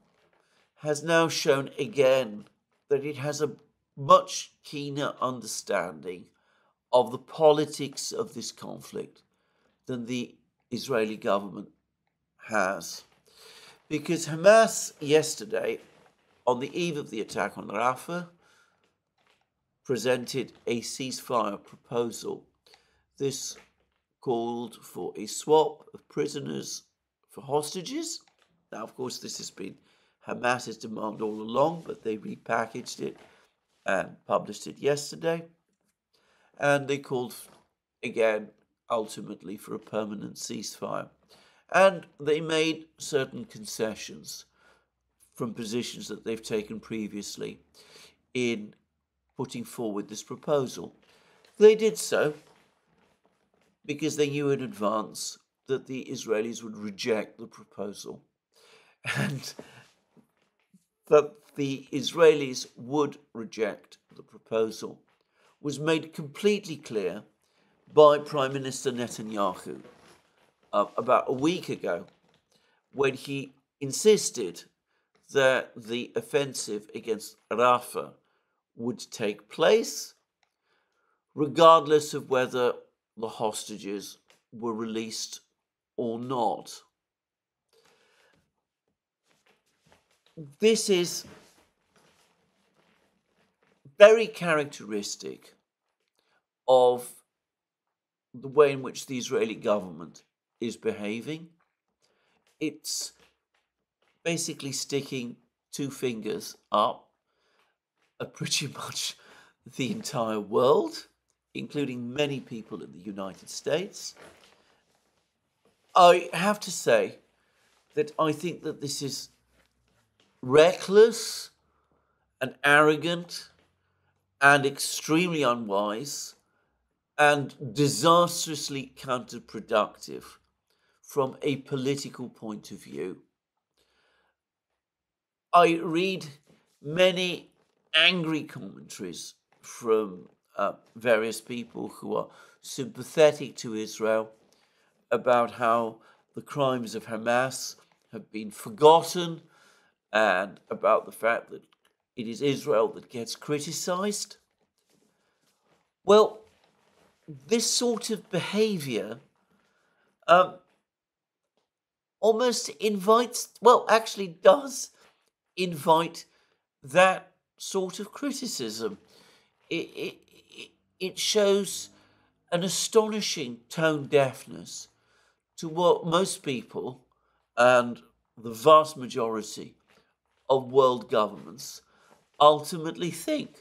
has now shown again that it has a much keener understanding of the politics of this conflict than the Israeli government has. Because Hamas yesterday, on the eve of the attack on Rafah, presented a ceasefire proposal. This called for a swap of prisoners for hostages. Now, of course, this has been Hamas's demand all along, but they repackaged it and published it yesterday. And they called, again, ultimately for a permanent ceasefire. And they made certain concessions from positions that they've taken previously in putting forward this proposal. They did so because they knew in advance that the Israelis would reject the proposal and that the Israelis would reject the proposal was made completely clear by Prime Minister Netanyahu uh, about a week ago, when he insisted that the offensive against Rafah would take place, regardless of whether the hostages were released or not. This is very characteristic of the way in which the Israeli government is behaving. It's basically sticking two fingers up at pretty much the entire world, including many people in the United States. I have to say that I think that this is reckless and arrogant and extremely unwise and disastrously counterproductive from a political point of view. I read many angry commentaries from uh, various people who are sympathetic to Israel about how the crimes of Hamas have been forgotten and about the fact that it is Israel that gets criticized. Well, this sort of behavior um, almost invites, well, actually does invite that sort of criticism. It, it, it shows an astonishing tone deafness to what most people and the vast majority of world governments ultimately think.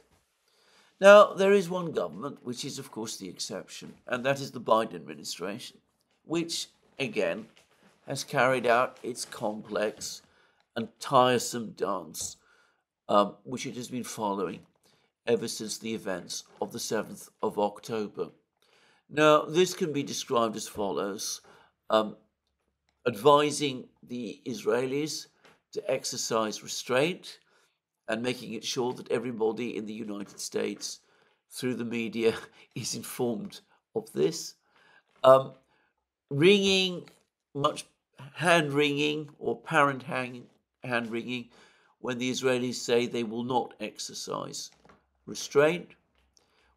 Now, there is one government, which is, of course, the exception, and that is the Biden administration, which, again, has carried out its complex and tiresome dance, um, which it has been following ever since the events of the seventh of October. Now, this can be described as follows: um, advising the Israelis to exercise restraint and making it sure that everybody in the United States through the media is informed of this. Um, ringing, much hand-wringing or apparent hand-wringing when the Israelis say they will not exercise restraint.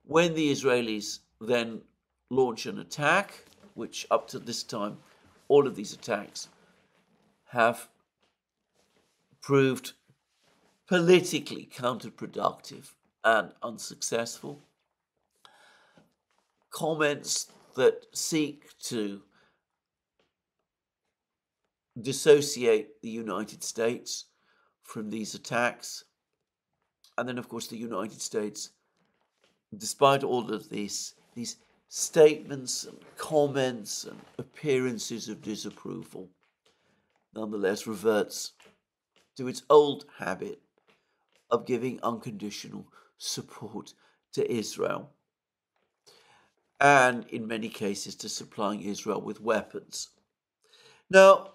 When the Israelis then launch an attack, which up to this time, all of these attacks have proved politically counterproductive and unsuccessful. Comments that seek to dissociate the United States from these attacks. And then, of course, the United States, despite all of this, these statements and comments and appearances of disapproval, nonetheless reverts to its old habit of giving unconditional support to Israel, and in many cases to supplying Israel with weapons. Now,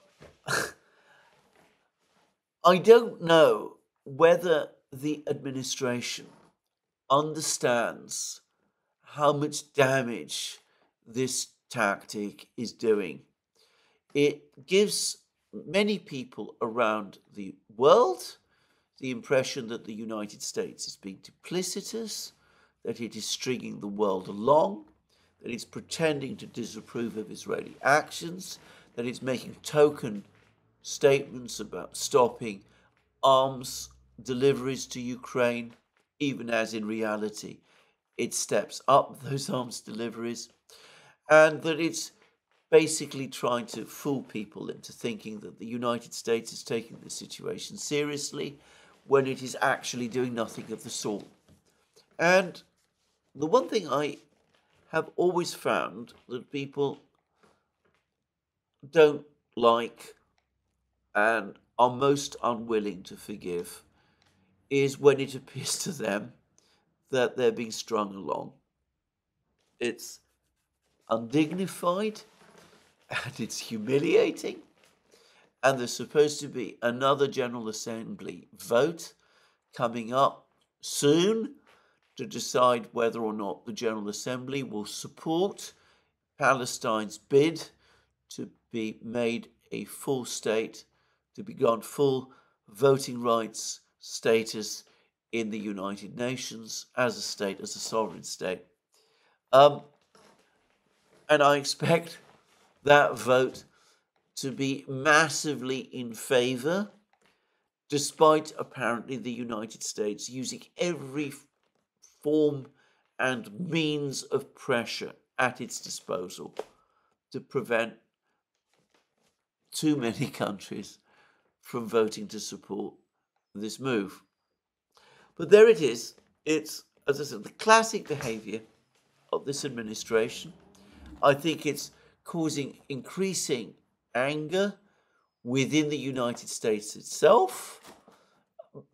I don't know whether the administration understands how much damage this tactic is doing. It gives many people around the world the impression that the United States is being duplicitous, that it is stringing the world along, that it's pretending to disapprove of Israeli actions, that it's making token statements about stopping arms deliveries to Ukraine, even as in reality it steps up those arms deliveries, and that it's basically trying to fool people into thinking that the United States is taking the situation seriously when it is actually doing nothing of the sort. And the one thing I have always found that people don't like and are most unwilling to forgive is when it appears to them that they're being strung along. It's undignified and it's humiliating, and there's supposed to be another General Assembly vote coming up soon to decide whether or not the General Assembly will support Palestine's bid to be made a full state, to be granted full voting rights status in the United Nations as a state, as a sovereign state. Um, and I expect that vote to be massively in favor, despite apparently the United States using every form and means of pressure at its disposal to prevent too many countries from voting to support this move. But there it is. It's, as I said, the classic behavior of this administration. I think it's causing increasing anger within the United States itself,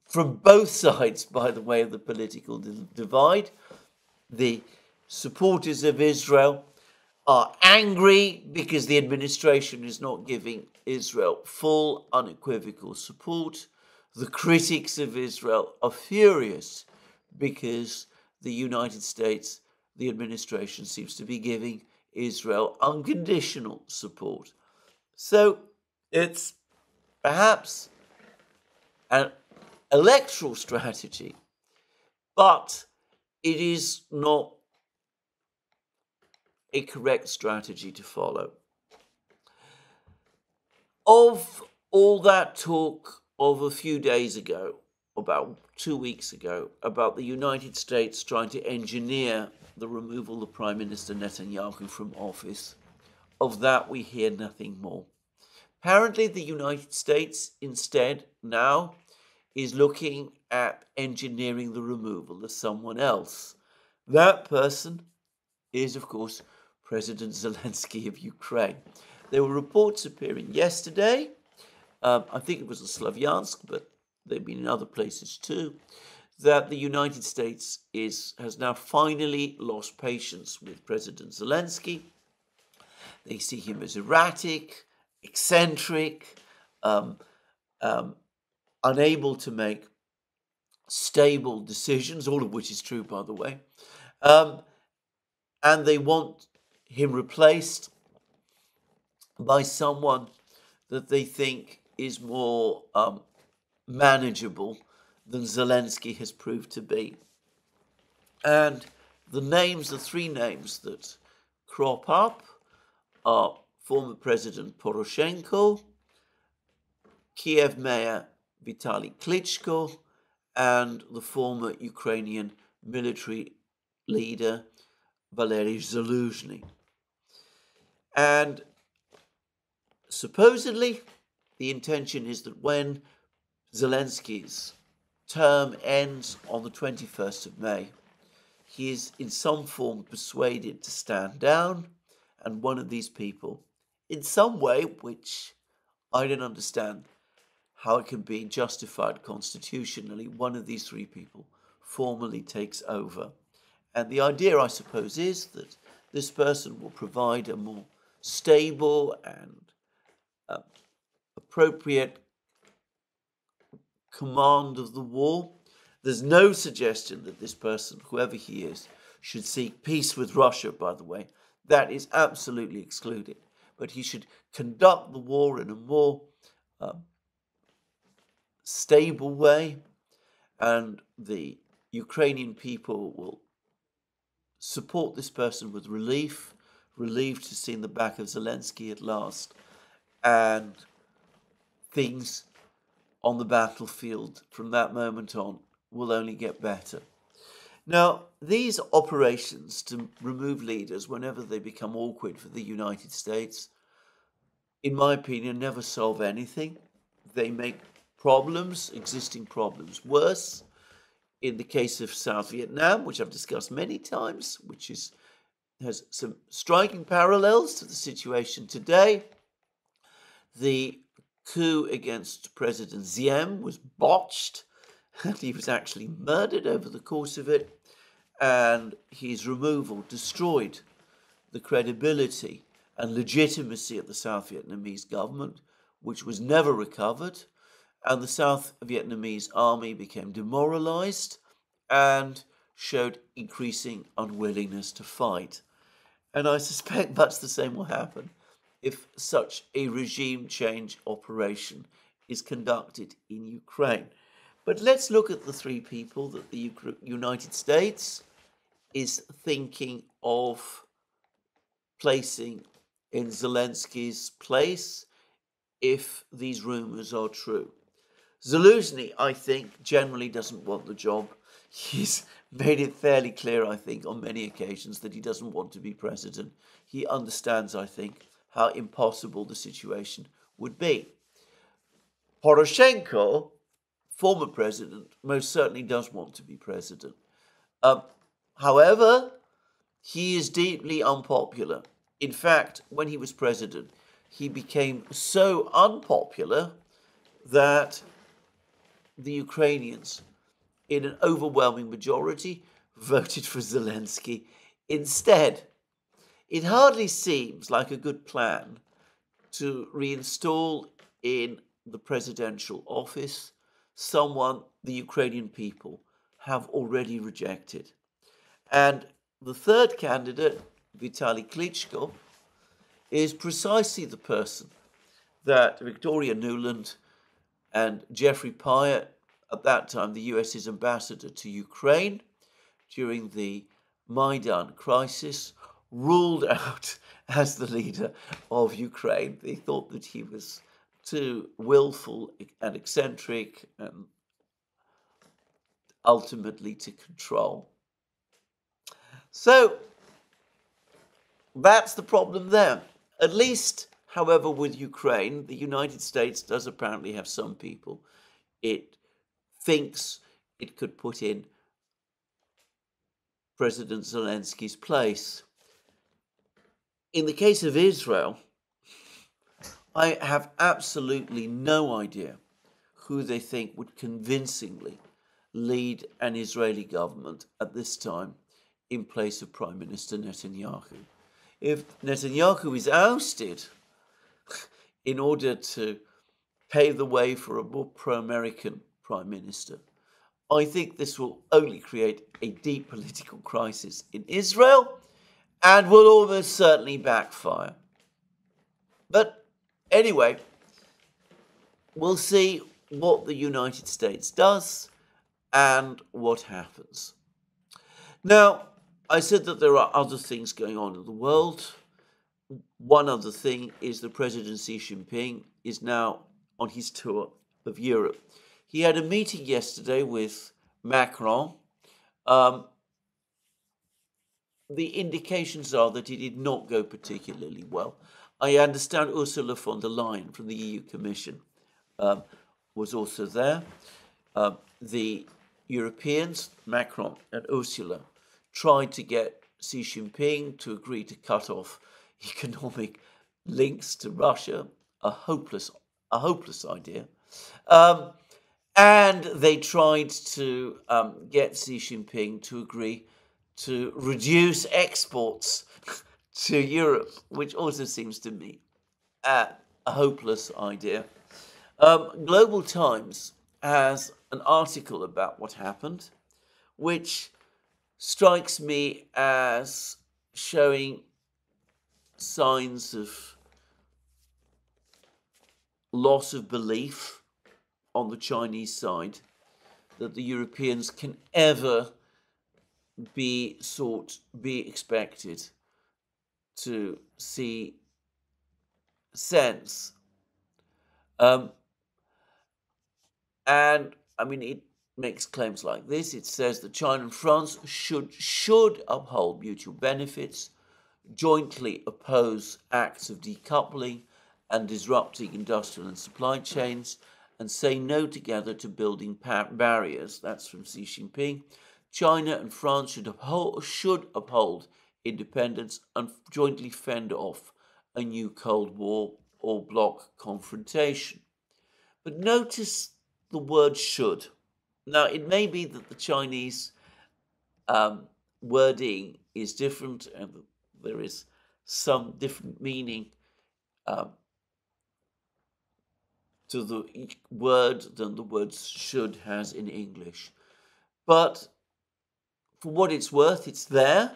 from both sides, by the way, of the political divide. The supporters of Israel are angry because the administration is not giving Israel full, unequivocal support. The critics of Israel are furious because the United States, the administration, seems to be giving Israel unconditional support. So it's perhaps an electoral strategy, but it is not a correct strategy to follow. Of all that talk of a few days ago, about two weeks ago, about the United States trying to engineer the removal of Prime Minister Netanyahu from office, of that we hear nothing more. Apparently, the United States instead now is looking at engineering the removal of someone else. That person is, of course, President Zelensky of Ukraine. There were reports appearing yesterday. Um, I think it was in Slavyansk, but they've been in other places too, that the United States is, has now finally lost patience with President Zelensky. They see him as erratic, eccentric, um, um, unable to make stable decisions, all of which is true, by the way. Um, and they want him replaced by someone that they think is more um, manageable than Zelensky has proved to be. And the names, the three names that crop up are former President Poroshenko, Kiev Mayor Vitali Klitschko and the former Ukrainian military leader Valery Zelensky. And supposedly, the intention is that when Zelensky's term ends on the twenty-first of May, he is in some form persuaded to stand down, and one of these people, in some way, which I don't understand how it can be justified constitutionally, one of these three people formally takes over. And the idea, I suppose, is that this person will provide a more stable and uh, appropriate command of the war. There's no suggestion that this person, whoever he is, should seek peace with Russia, by the way. That is absolutely excluded. But he should conduct the war in a more uh, stable way, and the Ukrainian people will support this person with relief, relieved to see in the back of Zelensky at last, and things on the battlefield from that moment on will only get better. Now, these operations to remove leaders whenever they become awkward for the United States, in my opinion, never solve anything. They make problems, existing problems, worse. In the case of South Vietnam, which I've discussed many times, which is has some striking parallels to the situation today, the coup against President Diem was botched, and he was actually murdered over the course of it, and his removal destroyed the credibility and legitimacy of the South Vietnamese government, which was never recovered, and the South Vietnamese army became demoralized and showed increasing unwillingness to fight. And I suspect much the same will happen if such a regime change operation is conducted in Ukraine. But let's look at the three people that the United States is thinking of placing in Zelensky's place if these rumors are true. Zelensky, I think, generally doesn't want the job. He's made it fairly clear, I think, on many occasions that he doesn't want to be president. He understands, I think, how impossible the situation would be. Poroshenko, former president, most certainly does want to be president. Uh, however, he is deeply unpopular. In fact, when he was president, he became so unpopular that the Ukrainians, in an overwhelming majority, voted for Zelensky instead. It hardly seems like a good plan to reinstall in the presidential office someone the Ukrainian people have already rejected. And the third candidate, Vitali Klitschko, is precisely the person that Victoria Nuland and Jeffrey Pyatt, at that time the U S's ambassador to Ukraine during the Maidan crisis, ruled out as the leader of Ukraine. They thought that he was too willful and eccentric and ultimately to control. So that's the problem there. At least, however, with Ukraine, the United States does apparently have some people it thinks it could put in President Zelensky's place. In the case of Israel, I have absolutely no idea who they think would convincingly lead an Israeli government at this time in place of Prime Minister Netanyahu. If Netanyahu is ousted in order to pave the way for a more pro-American Prime Minister, I think this will only create a deep political crisis in Israel and will almost certainly backfire. But anyway, we'll see what the United States does and what happens. Now, I said that there are other things going on in the world. One other thing is the presidency Xi Jinping is now on his tour of Europe. He had a meeting yesterday with Macron. Um, the indications are that it did not go particularly well. I understand Ursula von der Leyen from the E U Commission um, was also there. Uh, the Europeans, Macron and Ursula, tried to get Xi Jinping to agree to cut off economic links to Russia, a hopeless, a hopeless idea. Um, and they tried to um, get Xi Jinping to agree to reduce exports to Europe, which also seems to me uh, a hopeless idea. Um, Global Times has an article about what happened, which strikes me as showing signs of loss of belief on the Chinese side that the Europeans can ever be sought, be expected to see sense. Um, and, I mean, it makes claims like this. It says that China and France should, should uphold mutual benefits, jointly oppose acts of decoupling and disrupting industrial and supply chains, and say no together to building barriers. That's from Xi Jinping. China and France should uphold, should uphold independence and jointly fend off a new Cold War or bloc confrontation. But notice the word should. Now, it may be that the Chinese um, wording is different and there is some different meaning um, to the word than the word should has in English. But for what it's worth, it's there,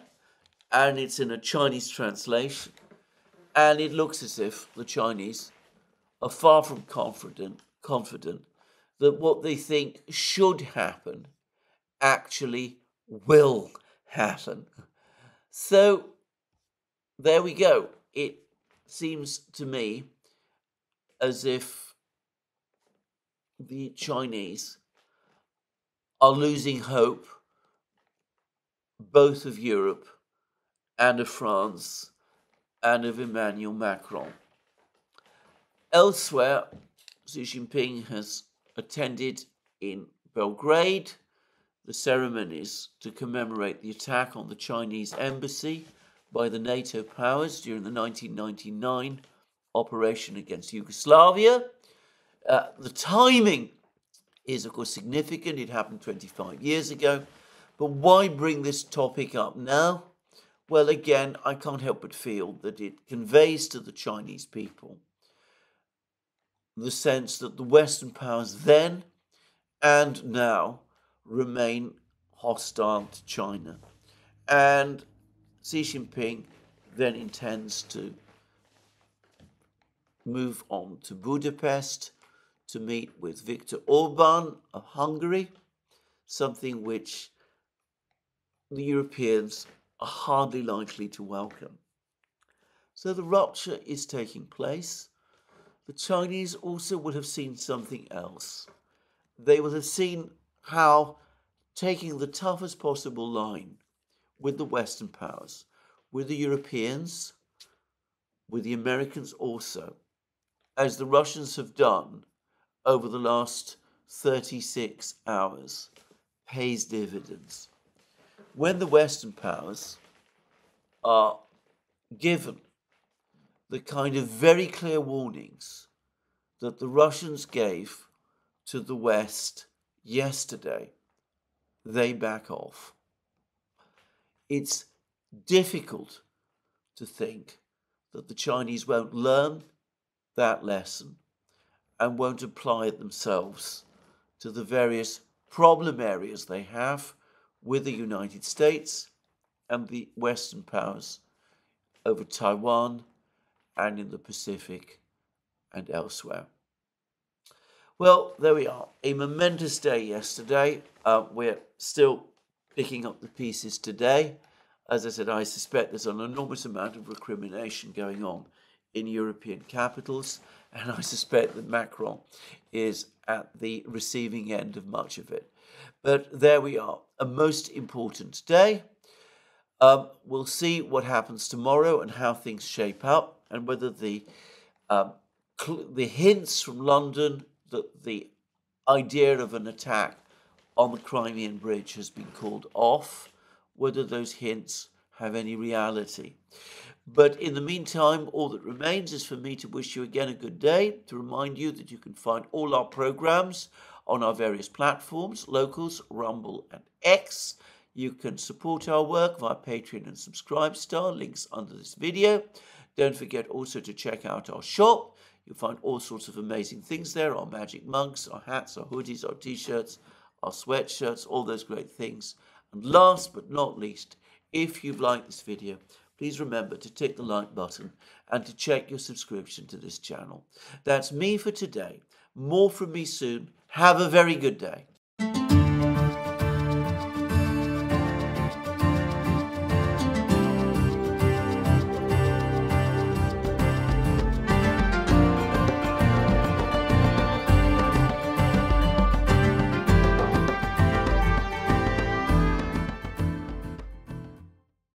and it's in a Chinese translation, and it looks as if the Chinese are far from confident, confident that what they think should happen actually will happen. So there we go. It seems to me as if the Chinese are losing hope, both of Europe and of France, and of Emmanuel Macron. Elsewhere, Xi Jinping has attended in Belgrade the ceremonies to commemorate the attack on the Chinese embassy by the NATO powers during the nineteen ninety-nine operation against Yugoslavia. Uh, the timing is, of course, significant. It happened twenty-five years ago. But why bring this topic up now? Well, again, I can't help but feel that it conveys to the Chinese people the sense that the Western powers then and now remain hostile to China. And Xi Jinping then intends to move on to Budapest to meet with Viktor Orban of Hungary, something which the Europeans are hardly likely to welcome. So the rupture is taking place. The Chinese also will have seen something else. They will have seen how taking the toughest possible line with the Western powers, with the Europeans, with the Americans also, as the Russians have done over the last thirty-six hours, pays dividends. When the Western powers are given the kind of very clear warnings that the Russians gave to the West yesterday, they back off. It's difficult to think that the Chinese won't learn that lesson and won't apply it themselves to the various problem areas they have with the United States and the Western powers over Taiwan and in the Pacific and elsewhere. Well, there we are. A momentous day yesterday. Uh, we're still picking up the pieces today. As I said, I suspect there's an enormous amount of recrimination going on in European capitals, and I suspect that Macron is at the receiving end of much of it. But there we are, a most important day. Um, we'll see what happens tomorrow and how things shape up, and whether the um, the hints from London that the idea of an attack on the Crimean Bridge has been called off, whether those hints have any reality. But in the meantime, all that remains is for me to wish you again a good day, to remind you that you can find all our programs on our various platforms, Locals, Rumble and X. You can support our work via Patreon and Subscribestar, links under this video. Don't forget also to check out our shop. You'll find all sorts of amazing things there, our magic mugs, our hats, our hoodies, our t-shirts, our sweatshirts, all those great things. And last but not least, if you've liked this video, please remember to tick the like button and to check your subscription to this channel. That's me for today. More from me soon. Have a very good day.